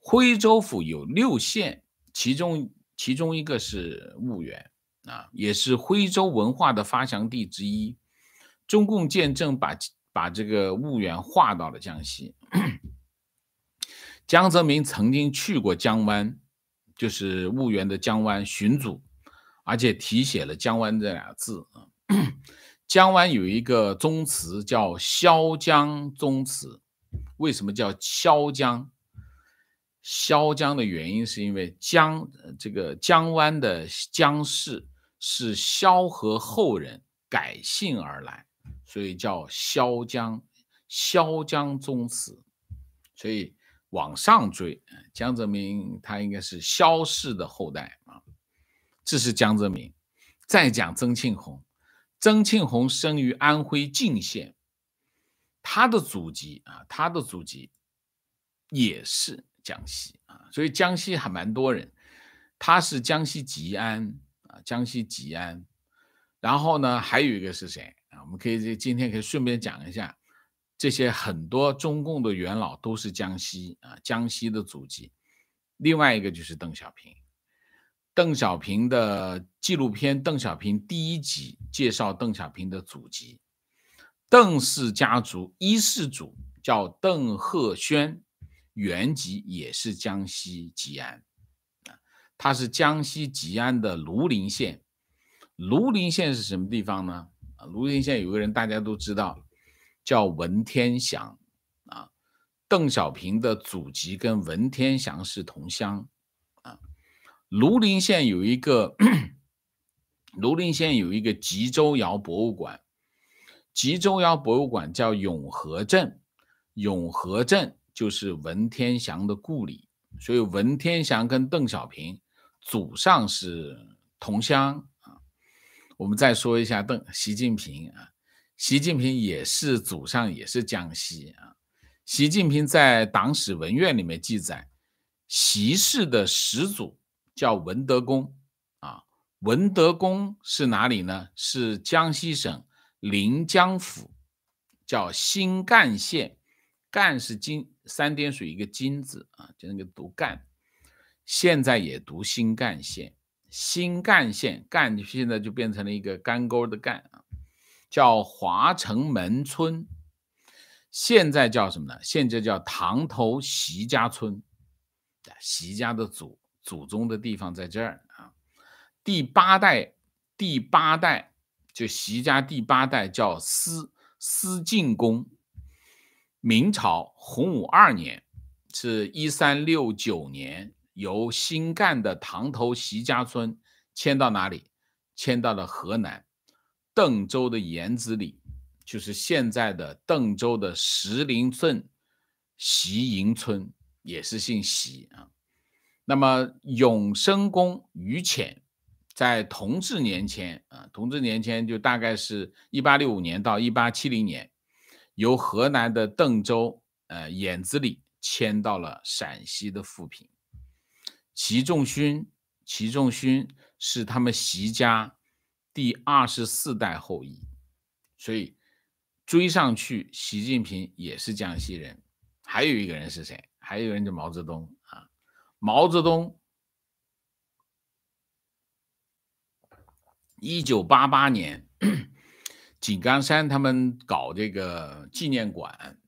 徽州府有六县，其中其中一个是婺源啊，也是徽州文化的发祥地之一。中共建政把把这个婺源划到了江西。江泽民曾经去过江湾。就是婺源的江湾巡抚，而且题写了江湾这俩字。江湾有一个宗祠叫潇江宗祠，为什么叫潇江？潇江的原因是因为江这个江湾的江氏是萧何后人改姓而来，所以叫潇江，潇江宗祠。所以往上追，江泽民他应该是萧氏的后代啊，这是江泽民。再讲曾庆红，曾庆红生于安徽泾县，他的祖籍啊，他的祖籍也是江西啊，所以江西还蛮多人。他是江西吉安啊，江西吉安。然后呢，还有一个是谁啊？我们可以今天可以顺便讲一下。这些很多中共的元老都是江西啊，江西的祖籍。另外一个就是邓小平，邓小平的纪录片《邓小平》第一集介绍邓小平的祖籍，邓氏家族一世祖叫邓鹤轩，原籍也是江西吉安，他是江西吉安的庐陵县。庐陵县是什么地方呢？庐陵县有个人大家都知道。叫文天祥啊，邓小平的祖籍跟文天祥是同乡啊。庐陵县有一个，庐陵县有一个吉州窑博物馆，吉州窑博物馆叫永和镇，永和镇就是文天祥的故里，所以文天祥跟邓小平祖上是同乡啊。我们再说一下邓习近平啊。习近平也是祖上也是江西啊。习近平在党史文苑里面记载，习氏的始祖叫文德公啊。文德公是哪里呢？是江西省临江府，叫新干县。干是金三点水一个金字啊，就那个读干。现在也读新干县。新干县干现在就变成了一个干沟的干啊。叫华城门村，现在叫什么呢？现在叫塘头习家村，习家的祖祖宗的地方在这儿啊。第八代，第八代就习家第八代叫司司敬公，明朝洪武二年，是一三六九年，由新干的塘头习家村迁到哪里？迁到了河南。邓州的盐子里，就是现在的邓州的石林镇习营村，也是姓习啊。那么永生公于潜，在同治年间啊，同治年间就大概是一八六五年到一八七零年，由河南的邓州呃盐子里迁到了陕西的富平。习仲勋，习仲勋是他们习家第二十四代后裔，所以追上去，习近平也是江西人。还有一个人是谁？还有一个人就毛泽东啊。毛泽东一九八八年，井冈山他们搞这个纪念馆，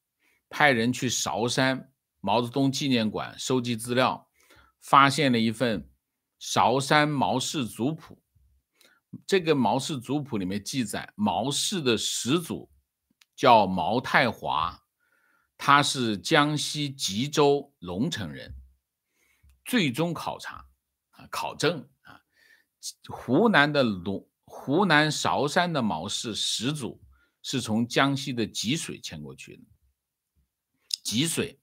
派人去韶山毛泽东纪念馆收集资料，发现了一份韶山毛氏族谱。这个毛氏族谱里面记载，毛氏的始祖叫毛太华，他是江西吉州龙城人。最终考察啊，考证啊，湖南的龙湖南韶山的毛氏始祖是从江西的吉水迁过去的。吉水，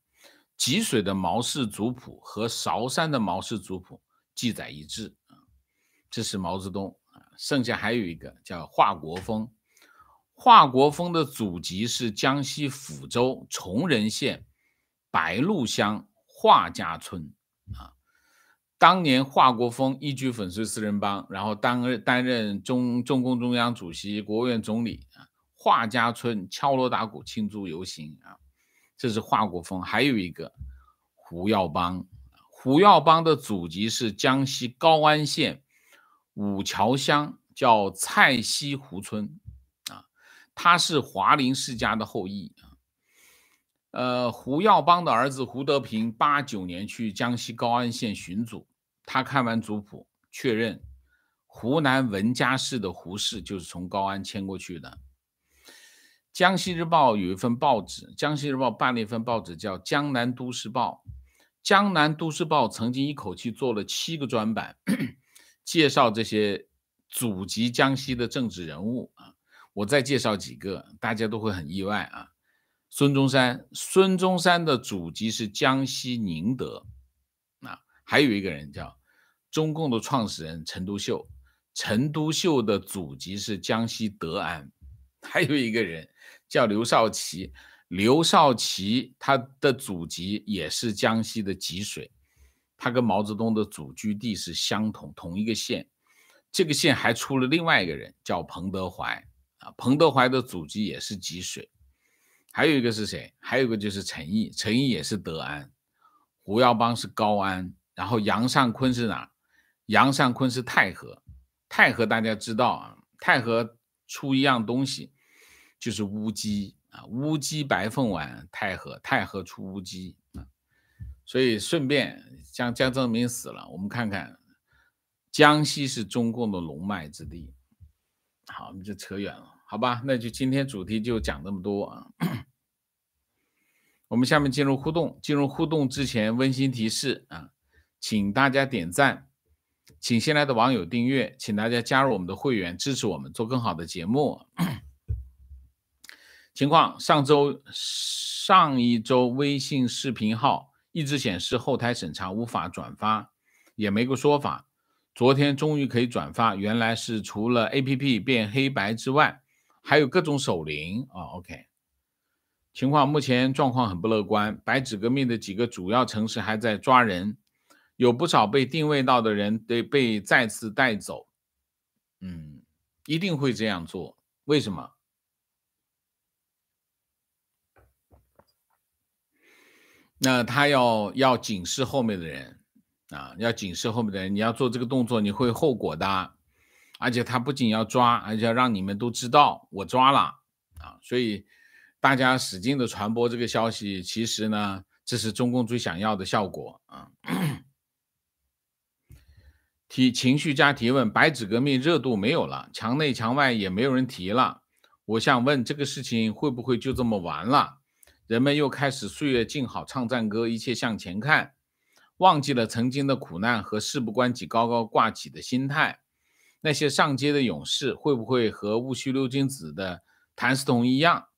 吉水的毛氏族谱和韶山的毛氏族谱记载一致啊，这是毛泽东。剩下还有一个叫华国锋，华国锋的祖籍是江西抚州崇仁县白鹿乡华家村啊。当年华国锋一举粉碎四人帮，然后当担任中中共中央主席、国务院总理啊。华家村敲锣打鼓庆祝游行啊，这是华国锋。还有一个胡耀邦，胡耀邦的祖籍是江西高安县五桥乡叫蔡溪湖村啊，他是华林世家的后裔啊。呃，胡耀邦的儿子胡德平八九年去江西高安县巡族，他看完族谱确认，湖南文家市的胡氏就是从高安迁过去的。江西日报有一份报纸，江西日报办了一份报纸叫《江南都市报》，《江南都市报》曾经一口气做了七个专版。介绍这些祖籍江西的政治人物啊，我再介绍几个，大家都会很意外啊。孙中山，孙中山的祖籍是江西宁德啊。还有一个人叫中共的创始人陈独秀，陈独秀的祖籍是江西德安。还有一个人叫刘少奇，刘少奇他的祖籍也是江西的吉水。他跟毛泽东的祖居地是相同，同一个县。这个县还出了另外一个人叫彭德怀啊，彭德怀的祖籍也是吉水。还有一个是谁？还有一个就是陈毅，陈毅也是德安。胡耀邦是高安，然后杨尚昆是哪？杨尚昆是太和。太和大家知道啊，太和出一样东西就是乌鸡啊，乌鸡白凤丸，太和，太和出乌鸡。所以顺便像江泽民死了，我们看看江西是中共的龙脉之地。好，我们就扯远了，好吧？那就今天主题就讲这么多啊。我们下面进入互动，进入互动之前温馨提示啊，请大家点赞，请新来的网友订阅，请大家加入我们的会员，支持我们做更好的节目。情况：上周上一周微信视频号一直显示后台审查无法转发，也没个说法。昨天终于可以转发，原来是除了 A P P 变黑白之外，还有各种手铃啊、哦。OK， 情况目前状况很不乐观。白纸革命的几个主要城市还在抓人，有不少被定位到的人得被再次带走。嗯，一定会这样做。为什么？那他要要警示后面的人啊，要警示后面的人，你要做这个动作，你会有后果的。而且他不仅要抓，而且要让你们都知道我抓了啊。所以大家使劲的传播这个消息，其实呢，这是中共最想要的效果啊。提情绪家提问：白纸革命热度没有了，墙内墙外也没有人提了。我想问，这个事情会不会就这么完了？人们又开始岁月静好，唱赞歌，一切向前看，忘记了曾经的苦难和事不关己高高挂起的心态。那些上街的勇士会不会和戊戌六君子的谭嗣同一样，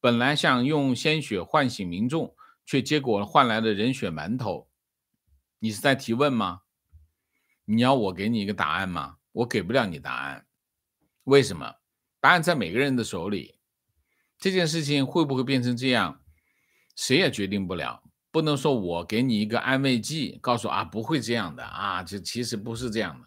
本来想用鲜血唤醒民众，却结果换来了人血馒头？你是在提问吗？你要我给你一个答案吗？我给不了你答案。为什么？答案在每个人的手里。这件事情会不会变成这样？谁也决定不了，不能说我给你一个安慰剂，告诉啊不会这样的啊，这其实不是这样的。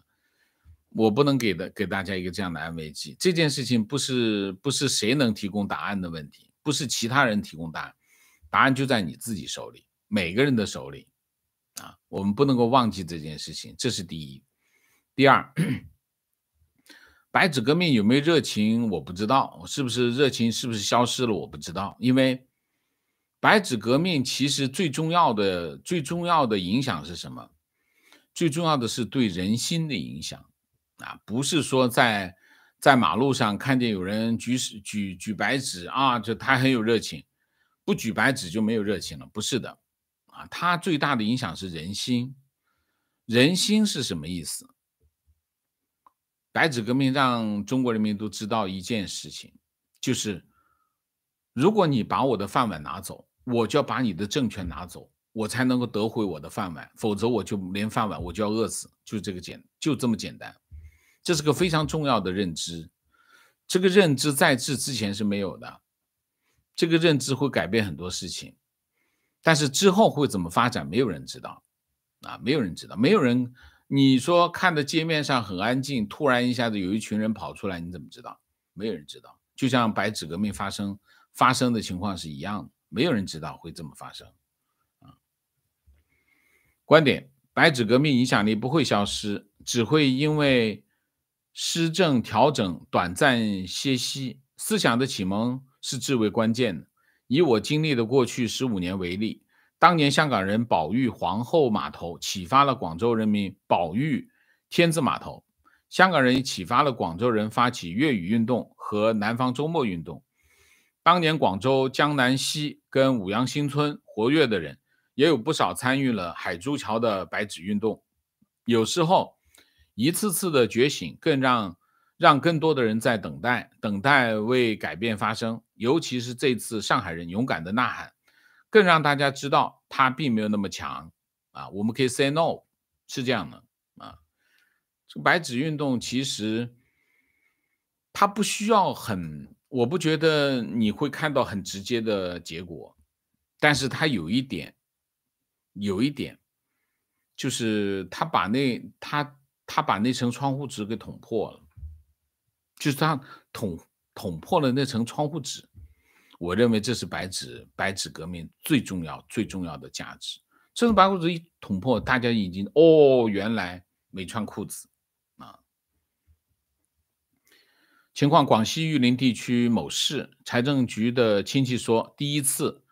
我不能给的给大家一个这样的安慰剂。这件事情不是不是谁能提供答案的问题，不是其他人提供答案，答案就在你自己手里，每个人的手里啊。我们不能够忘记这件事情，这是第一。第二，白纸革命有没有热情我不知道，是不是热情是不是消失了我不知道，因为白纸革命其实最重要的最重要的影响是什么？最重要的是对人心的影响。啊，不是说在在马路上看见有人举举举白纸啊，就他很有热情，不举白纸就没有热情了，不是的，啊，他最大的影响是人心。人心是什么意思？白纸革命让中国人民都知道一件事情，就是如果你把我的饭碗拿走，我就要把你的政权拿走，我才能够得回我的饭碗，否则我就连饭碗我就要饿死，就这个简，就这么简单。这是个非常重要的认知，这个认知在治之前是没有的，这个认知会改变很多事情，但是之后会怎么发展没有人知道啊，没有人知道，没有人，你说看着街面上很安静，突然一下子有一群人跑出来，你怎么知道？没有人知道，就像白纸革命发生发生的情况是一样的，没有人知道会这么发生啊。观点，白纸革命影响力不会消失，只会因为施政调整短暂歇息，思想的启蒙是至为关键的。以我经历的过去十五年为例，当年香港人保育皇后码头，启发了广州人民保育天字码头；香港人启发了广州人发起粤语运动和南方周末运动。当年广州江南西跟五羊新村活跃的人，也有不少参与了海珠桥的白纸运动。有时候一次次的觉醒更让让更多的人在等待等待为改变发生，尤其是这次上海人勇敢的呐喊，更让大家知道他并没有那么强啊，我们可以 say no， 是这样的啊。这个白纸运动其实它不需要很，我不觉得你会看到很直接的结果，但是它有一点有一点就是它把那它他把那层窗户纸给捅破了，就是他捅捅破了那层窗户纸。我认为这是白纸白纸革命最重要最重要的价值。这层白纸一捅破，大家已经哦，原来没穿裤子啊。情况，广西玉林地区某市财政局的亲戚说，第一次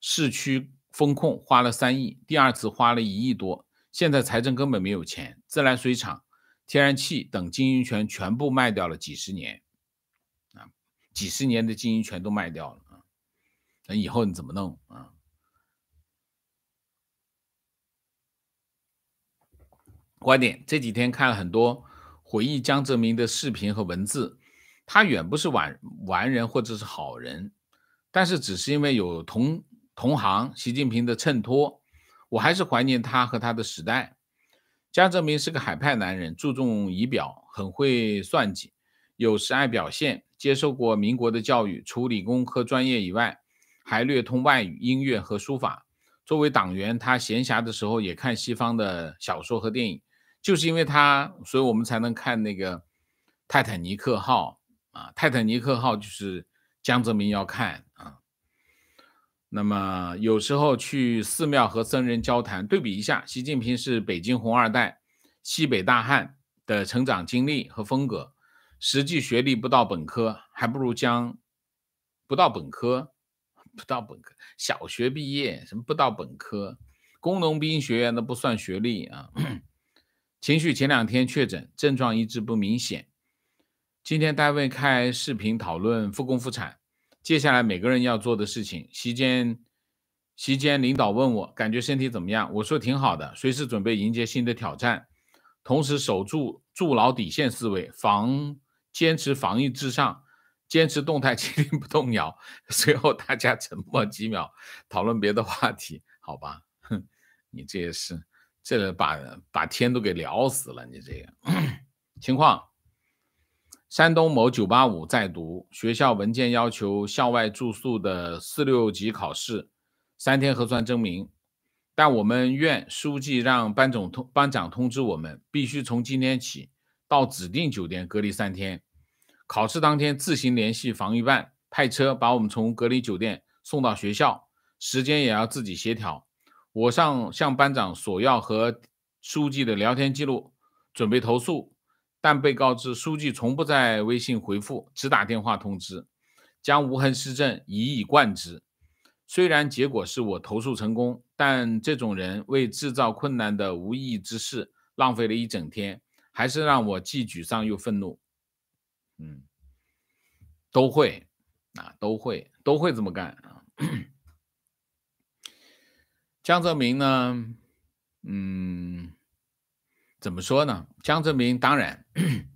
市区封控花了三亿，第二次花了一亿多。现在财政根本没有钱，自来水厂、天然气等经营权全部卖掉了几十年，啊，几十年的经营权都卖掉了啊，那以后你怎么弄啊？观点，这几天看了很多回忆江泽民的视频和文字，他远不是完完人或者是好人，但是只是因为有同同行习近平的衬托，我还是怀念他和他的时代。江泽民是个海派男人，注重仪表，很会算计，有时爱表现，接受过民国的教育，除理工科专业以外，还略通外语、音乐和书法。作为党员，他闲暇的时候也看西方的小说和电影，就是因为他，所以我们才能看那个泰坦尼克号啊，泰坦尼克号就是江泽民要看啊。那么有时候去寺庙和僧人交谈，对比一下习近平是北京红二代、西北大汉的成长经历和风格，实际学历不到本科，还不如将不到本科不到本科小学毕业什么不到本科，工农兵学院的不算学历啊。情绪，前两天确诊，症状一直不明显，今天单位开视频讨论复工复产，接下来每个人要做的事情。席间席间领导问我感觉身体怎么样，我说挺好的，随时准备迎接新的挑战，同时守住筑牢底线思维，防坚持防疫至上，坚持动态清零不动摇。随后大家沉默几秒，讨论别的话题。好吧，你这也是这把把天都给聊死了，你这个情况。山东某九八五在读学校文件要求校外住宿的四六级考试三天核酸证明，但我们院书记让班总班长通知我们，必须从今天起到指定酒店隔离三天。考试当天自行联系防疫办，派车把我们从隔离酒店送到学校，时间也要自己协调。我上向班长索要和书记的聊天记录，准备投诉，但被告知书记从不在微信回复，只打电话通知，将无痕施政一以贯之。虽然结果是我投诉成功，但这种人为制造困难的无意义之事浪费了一整天，还是让我既沮丧又愤怒。嗯，都会啊，都会都会这么干啊。江泽民呢，嗯，怎么说呢？江泽民当然，嗯、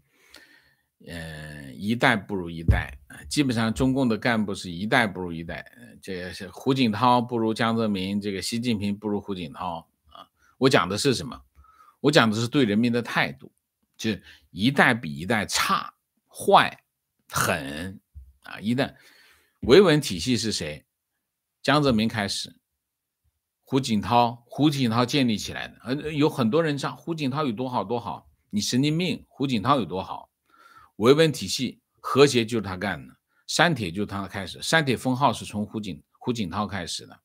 呃，一代不如一代，基本上中共的干部是一代不如一代。这个是胡锦涛不如江泽民，这个习近平不如胡锦涛啊。我讲的是什么？我讲的是对人民的态度，就一代比一代差、坏、狠啊！一代维稳体系是谁？江泽民开始，胡锦涛，胡锦涛建立起来的。呃，有很多人讲胡锦涛有多好多好，你神经病！胡锦涛有多好？维稳体系和谐就是他干的，删帖就是他开始，删帖封号是从胡锦胡锦涛开始的。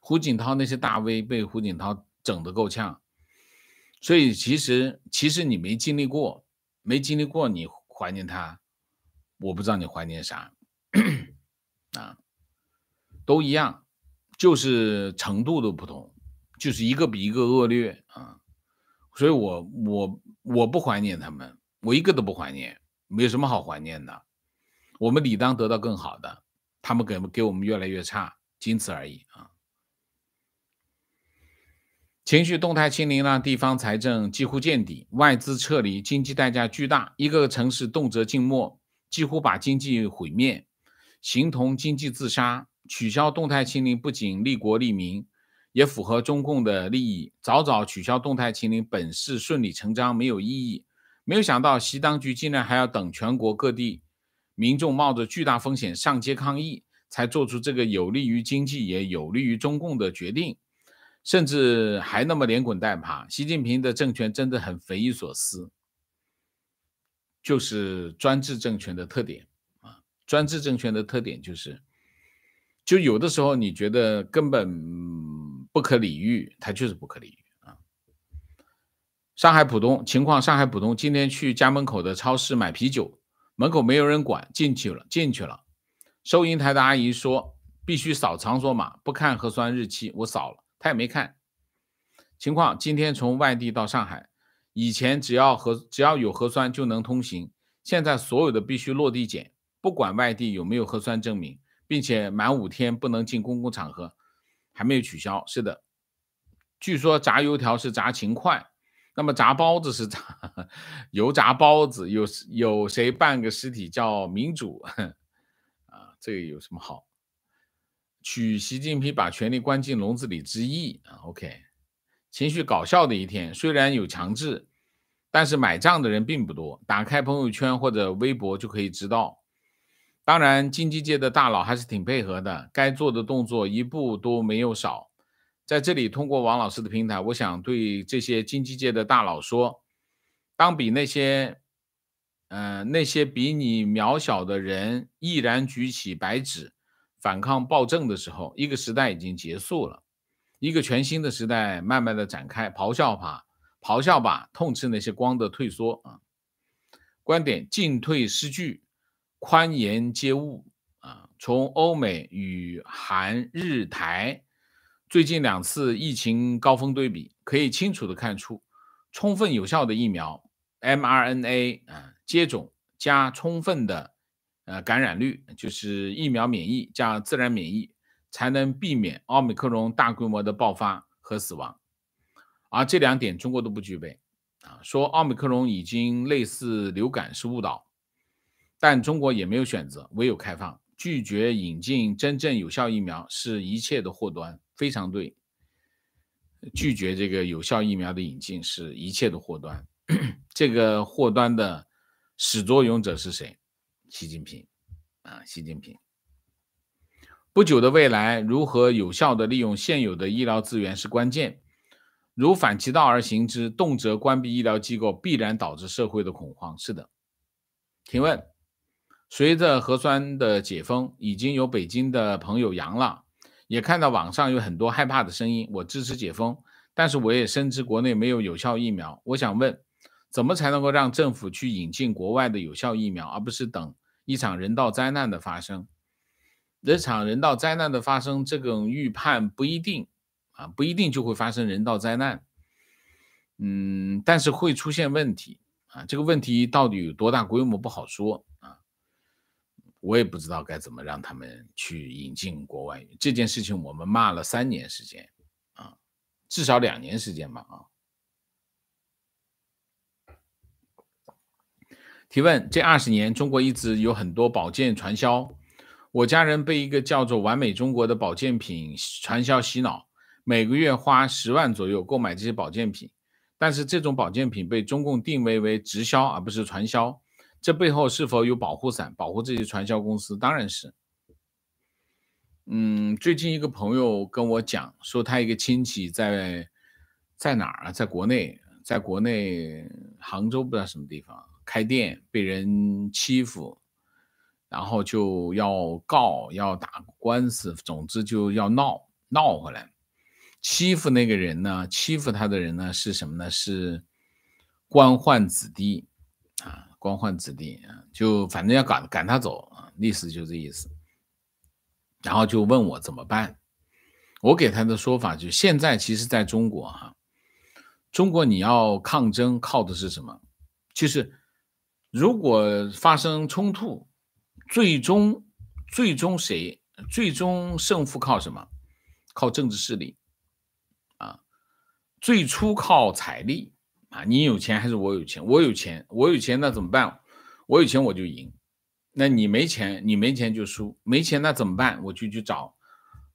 胡锦涛那些大 V 被胡锦涛整得够呛。所以其实其实你没经历过，没经历过你怀念他，我不知道你怀念啥啊，都一样，就是程度都不同，就是一个比一个恶劣啊。所以我我我不怀念他们，我一个都不怀念，没有什么好怀念的。我们理当得到更好的，他们给给我们越来越差，仅此而已啊。情绪动态清零让地方财政几乎见底，外资撤离，经济代价巨大，一个城市动辄静默，几乎把经济毁灭，形同经济自杀。取消动态清零不仅利国利民，也符合中共的利益。早早取消动态清零本是顺理成章，没有意义。没有想到习当局竟然还要等全国各地民众冒着巨大风险上街抗议，才做出这个有利于经济也有利于中共的决定。甚至还那么连滚带爬，习近平的政权真的很匪夷所思，就是专制政权的特点啊！专制政权的特点就是，就有的时候你觉得根本不可理喻，它就是不可理喻啊！上海浦东情况，上海浦东今天去家门口的超市买啤酒，门口没有人管，进去了，进去了，收银台的阿姨说必须扫场所码，不看核酸日期，我扫了。他也没看。情况今天从外地到上海，以前只要核只要有核酸就能通行，现在所有的必须落地检，不管外地有没有核酸证明，并且满五天不能进公共场合，还没有取消。是的，据说炸油条是炸勤快，那么炸包子是炸油炸包子，有有谁办个实体叫民主啊？这个有什么好？取习近平把权力关进笼子里之意啊 ，OK， 情绪搞笑的一天，虽然有强制，但是买账的人并不多，打开朋友圈或者微博就可以知道。当然，经济界的大佬还是挺配合的，该做的动作一步都没有少。在这里，通过王老师的平台，我想对这些经济界的大佬说：当比那些，呃，那些比你渺小的人毅然举起白纸。反抗暴政的时候，一个时代已经结束了，一个全新的时代慢慢的展开。咆哮吧，咆哮吧，痛斥那些光的退缩啊！观点进退失据，宽严皆误啊！从欧美与韩日台最近两次疫情高峰对比，可以清楚的看出，充分有效的疫苗 mRNA 啊接种加充分的。呃，感染率就是疫苗免疫加自然免疫，才能避免奥密克戎大规模的爆发和死亡，而这两点中国都不具备啊。说奥密克戎已经类似流感是误导，但中国也没有选择，唯有开放，拒绝引进真正有效疫苗是一切的祸端，非常对，拒绝这个有效疫苗的引进是一切的祸端，这个祸端的始作俑者是谁？习近平啊，习近平。不久的未来，如何有效的利用现有的医疗资源是关键。如反其道而行之，动辄关闭医疗机构，必然导致社会的恐慌。是的。请问，随着核酸的解封，已经有北京的朋友阳了，也看到网上有很多害怕的声音。我支持解封，但是我也深知国内没有有效疫苗。我想问，怎么才能够让政府去引进国外的有效疫苗，而不是等一场人道灾难的发生？这场人道灾难的发生，这种预判不一定啊，不一定就会发生人道灾难。嗯，但是会出现问题啊，这个问题到底有多大规模不好说啊，我也不知道该怎么让他们去引进国外。这件事情我们骂了三年时间啊，至少两年时间吧啊。提问：这二十年，中国一直有很多保健传销。我家人被一个叫做完美中国的保健品传销洗脑，每个月花十万左右购买这些保健品，但是这种保健品被中共定位为直销而不是传销，这背后是否有保护伞保护这些传销公司？当然是。嗯，最近一个朋友跟我讲说，他一个亲戚在在哪儿啊？在国内，在国内杭州不知道什么地方开店被人欺负，然后就要告，要打官司，总之就要闹闹回来。欺负那个人呢，欺负他的人呢是什么呢？是官宦子弟啊，官宦子弟啊，就反正要赶赶他走啊，意思就这意思。然后就问我怎么办，我给他的说法就现在其实在中国哈、啊，中国你要抗争靠的是什么？就是如果发生冲突。最终最终谁最终胜负靠什么？靠政治势力啊，最初靠财力啊，你有钱还是我有钱？我有钱我有钱那怎么办？我有钱我就赢，那你没钱你没钱就输，没钱那怎么办？我就去找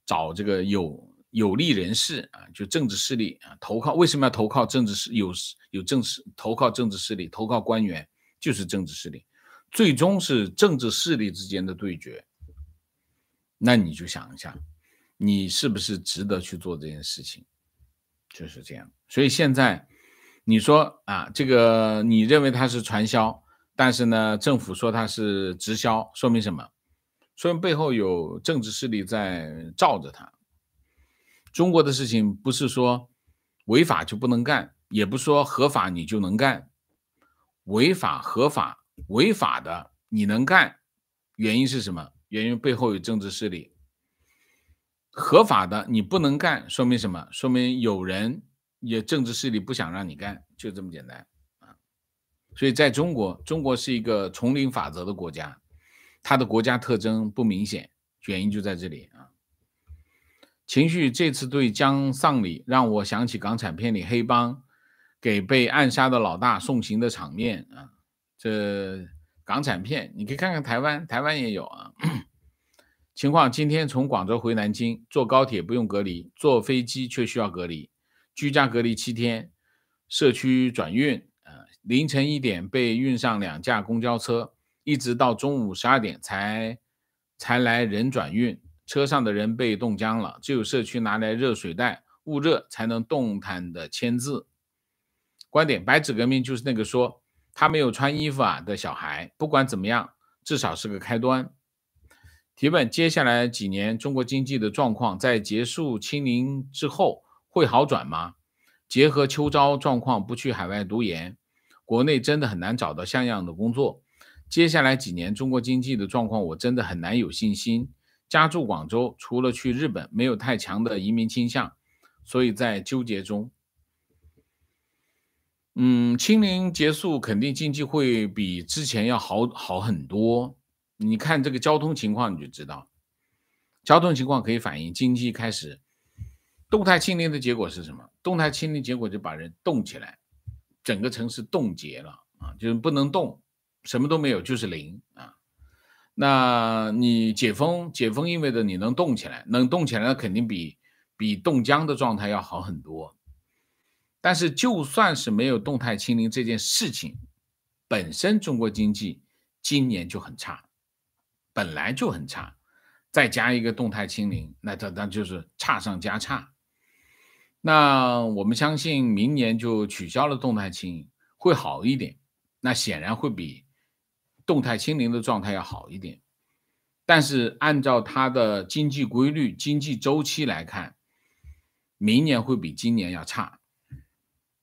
找这个有有利人士啊，就政治势力啊，投靠。为什么要投靠政治势？有有政治投靠政治势力，投靠官员就是政治势力。最终是政治势力之间的对决，那你就想一下，你是不是值得去做这件事情？就是这样。所以现在你说啊，这个你认为它是传销，但是呢，政府说它是直销，说明什么？说明背后有政治势力在罩着它。中国的事情不是说违法就不能干，也不是说合法你就能干，违法合法。违法的你能干，原因是什么？原因背后有政治势力。合法的你不能干，说明什么？说明有人也政治势力不想让你干，就这么简单啊。所以在中国，中国是一个丛林法则的国家，它的国家特征不明显，原因就在这里啊。情绪这次对江丧礼，让我想起港产片里黑帮给被暗杀的老大送行的场面啊。这港产片你可以看看，台湾台湾也有啊。情况：今天从广州回南京，坐高铁不用隔离，坐飞机却需要隔离，居家隔离七天，社区转运、呃、凌晨一点被运上两架公交车，一直到中午十二点才才来人转运，车上的人被冻僵了，只有社区拿来热水袋捂热才能动弹的签字。观点：白纸革命就是那个说他没有穿衣服啊的小孩，不管怎么样，至少是个开端。提问：接下来几年中国经济的状况在结束清零之后会好转吗？结合秋招状况，不去海外读研，国内真的很难找到像样的工作。接下来几年中国经济的状况我真的很难有信心。家住广州，除了去日本没有太强的移民倾向，所以在纠结中。嗯，清零结束肯定经济会比之前要好好很多。你看这个交通情况你就知道，交通情况可以反映经济开始。动态清零的结果是什么？动态清零结果就把人冻起来，整个城市冻结了啊，就是不能动，什么都没有，就是零啊。那你解封，解封意味着你能动起来，能动起来那肯定比比冻僵的状态要好很多。但是就算是没有动态清零这件事情本身，中国经济今年就很差，本来就很差，再加一个动态清零，那它就是差上加差。那我们相信明年就取消了动态清零会好一点，那显然会比动态清零的状态要好一点。但是按照它的经济规律、经济周期来看，明年会比今年要差。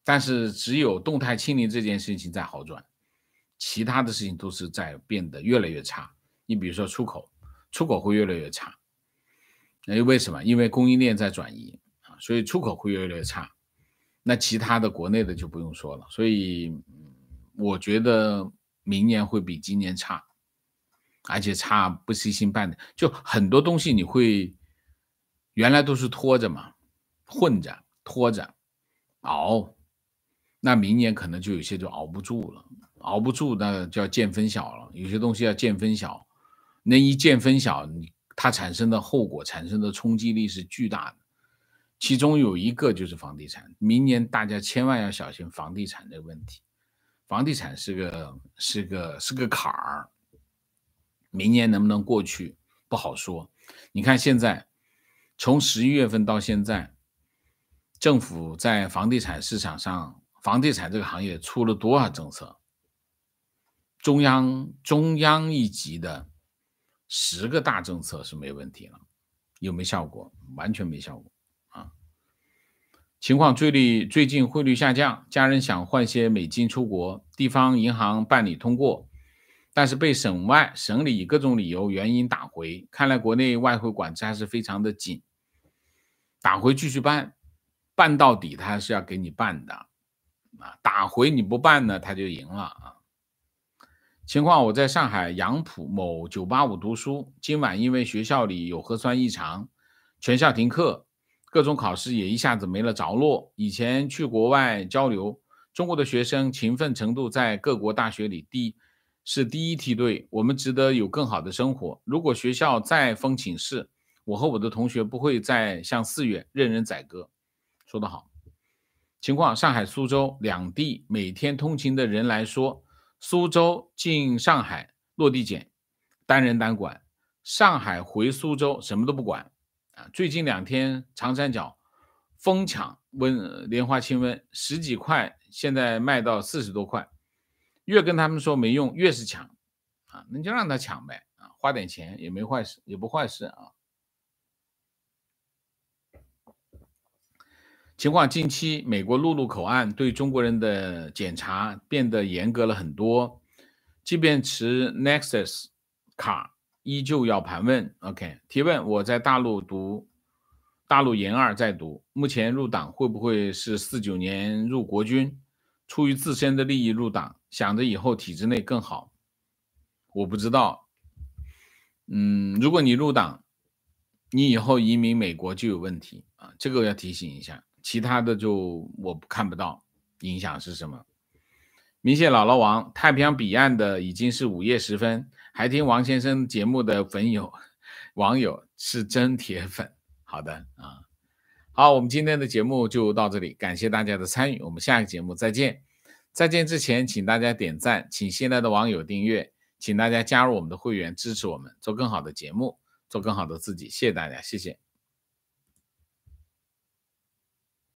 但是只有动态清零这件事情在好转，其他的事情都是在变得越来越差。你比如说出口，出口会越来越差。那为什么？因为供应链在转移。所以出口会越来越差，那其他的国内的就不用说了。所以我觉得明年会比今年差，而且差不是一星半点。就很多东西你会原来都是拖着嘛，混着拖着熬，那明年可能就有些就熬不住了，熬不住那就要见分晓了。有些东西要见分晓，那一见分晓，它产生的后果、产生的冲击力是巨大的。其中有一个就是房地产，明年大家千万要小心房地产这个问题。房地产是个是个是个坎儿，明年能不能过去不好说。你看现在，从十一月份到现在，政府在房地产市场上，房地产这个行业出了多少政策？中央中央一级的十个大政策是没问题了，有没有效果？完全没效果。情况最利最近汇率下降，家人想换些美金出国，地方银行办理通过，但是被省外省里以各种理由原因打回，看来国内外汇管制还是非常的紧，打回继续办，办到底他是要给你办的啊，打回你不办呢他就赢了啊。情况我在上海杨浦某九八五读书，今晚因为学校里有核酸异常，全校停课。各种考试也一下子没了着落。以前去国外交流，中国的学生勤奋程度在各国大学里第是第一梯队，我们值得有更好的生活。如果学校再封寝室，我和我的同学不会再像四月任人宰割。说得好。情况上海苏州两地每天通勤的人来说，苏州进上海落地检，单人单管，上海回苏州什么都不管。最近两天长三角疯抢温莲花清瘟，十几块现在卖到四十多块，越跟他们说没用越是抢啊，那就让他抢呗啊，花点钱也没坏事，也不坏事啊。情况近期美国陆路口岸对中国人的检查变得严格了很多，即便持 Nexus 卡依旧要盘问 ，OK？ 提问：我在大陆读，大陆研二在读，目前入党会不会是四九年入国军？出于自身的利益入党，想着以后体制内更好，我不知道。嗯，如果你入党，你以后移民美国就有问题啊，这个要提醒一下。其他的就我看不到影响是什么。明谢姥姥王，太平洋彼岸的已经是午夜时分。还听王先生节目的粉友网友是真铁粉。好的啊，好，我们今天的节目就到这里，感谢大家的参与，我们下个节目再见。再见之前请大家点赞，请新来的网友订阅，请大家加入我们的会员支持我们做更好的节目，做更好的自己，谢谢大家，谢谢。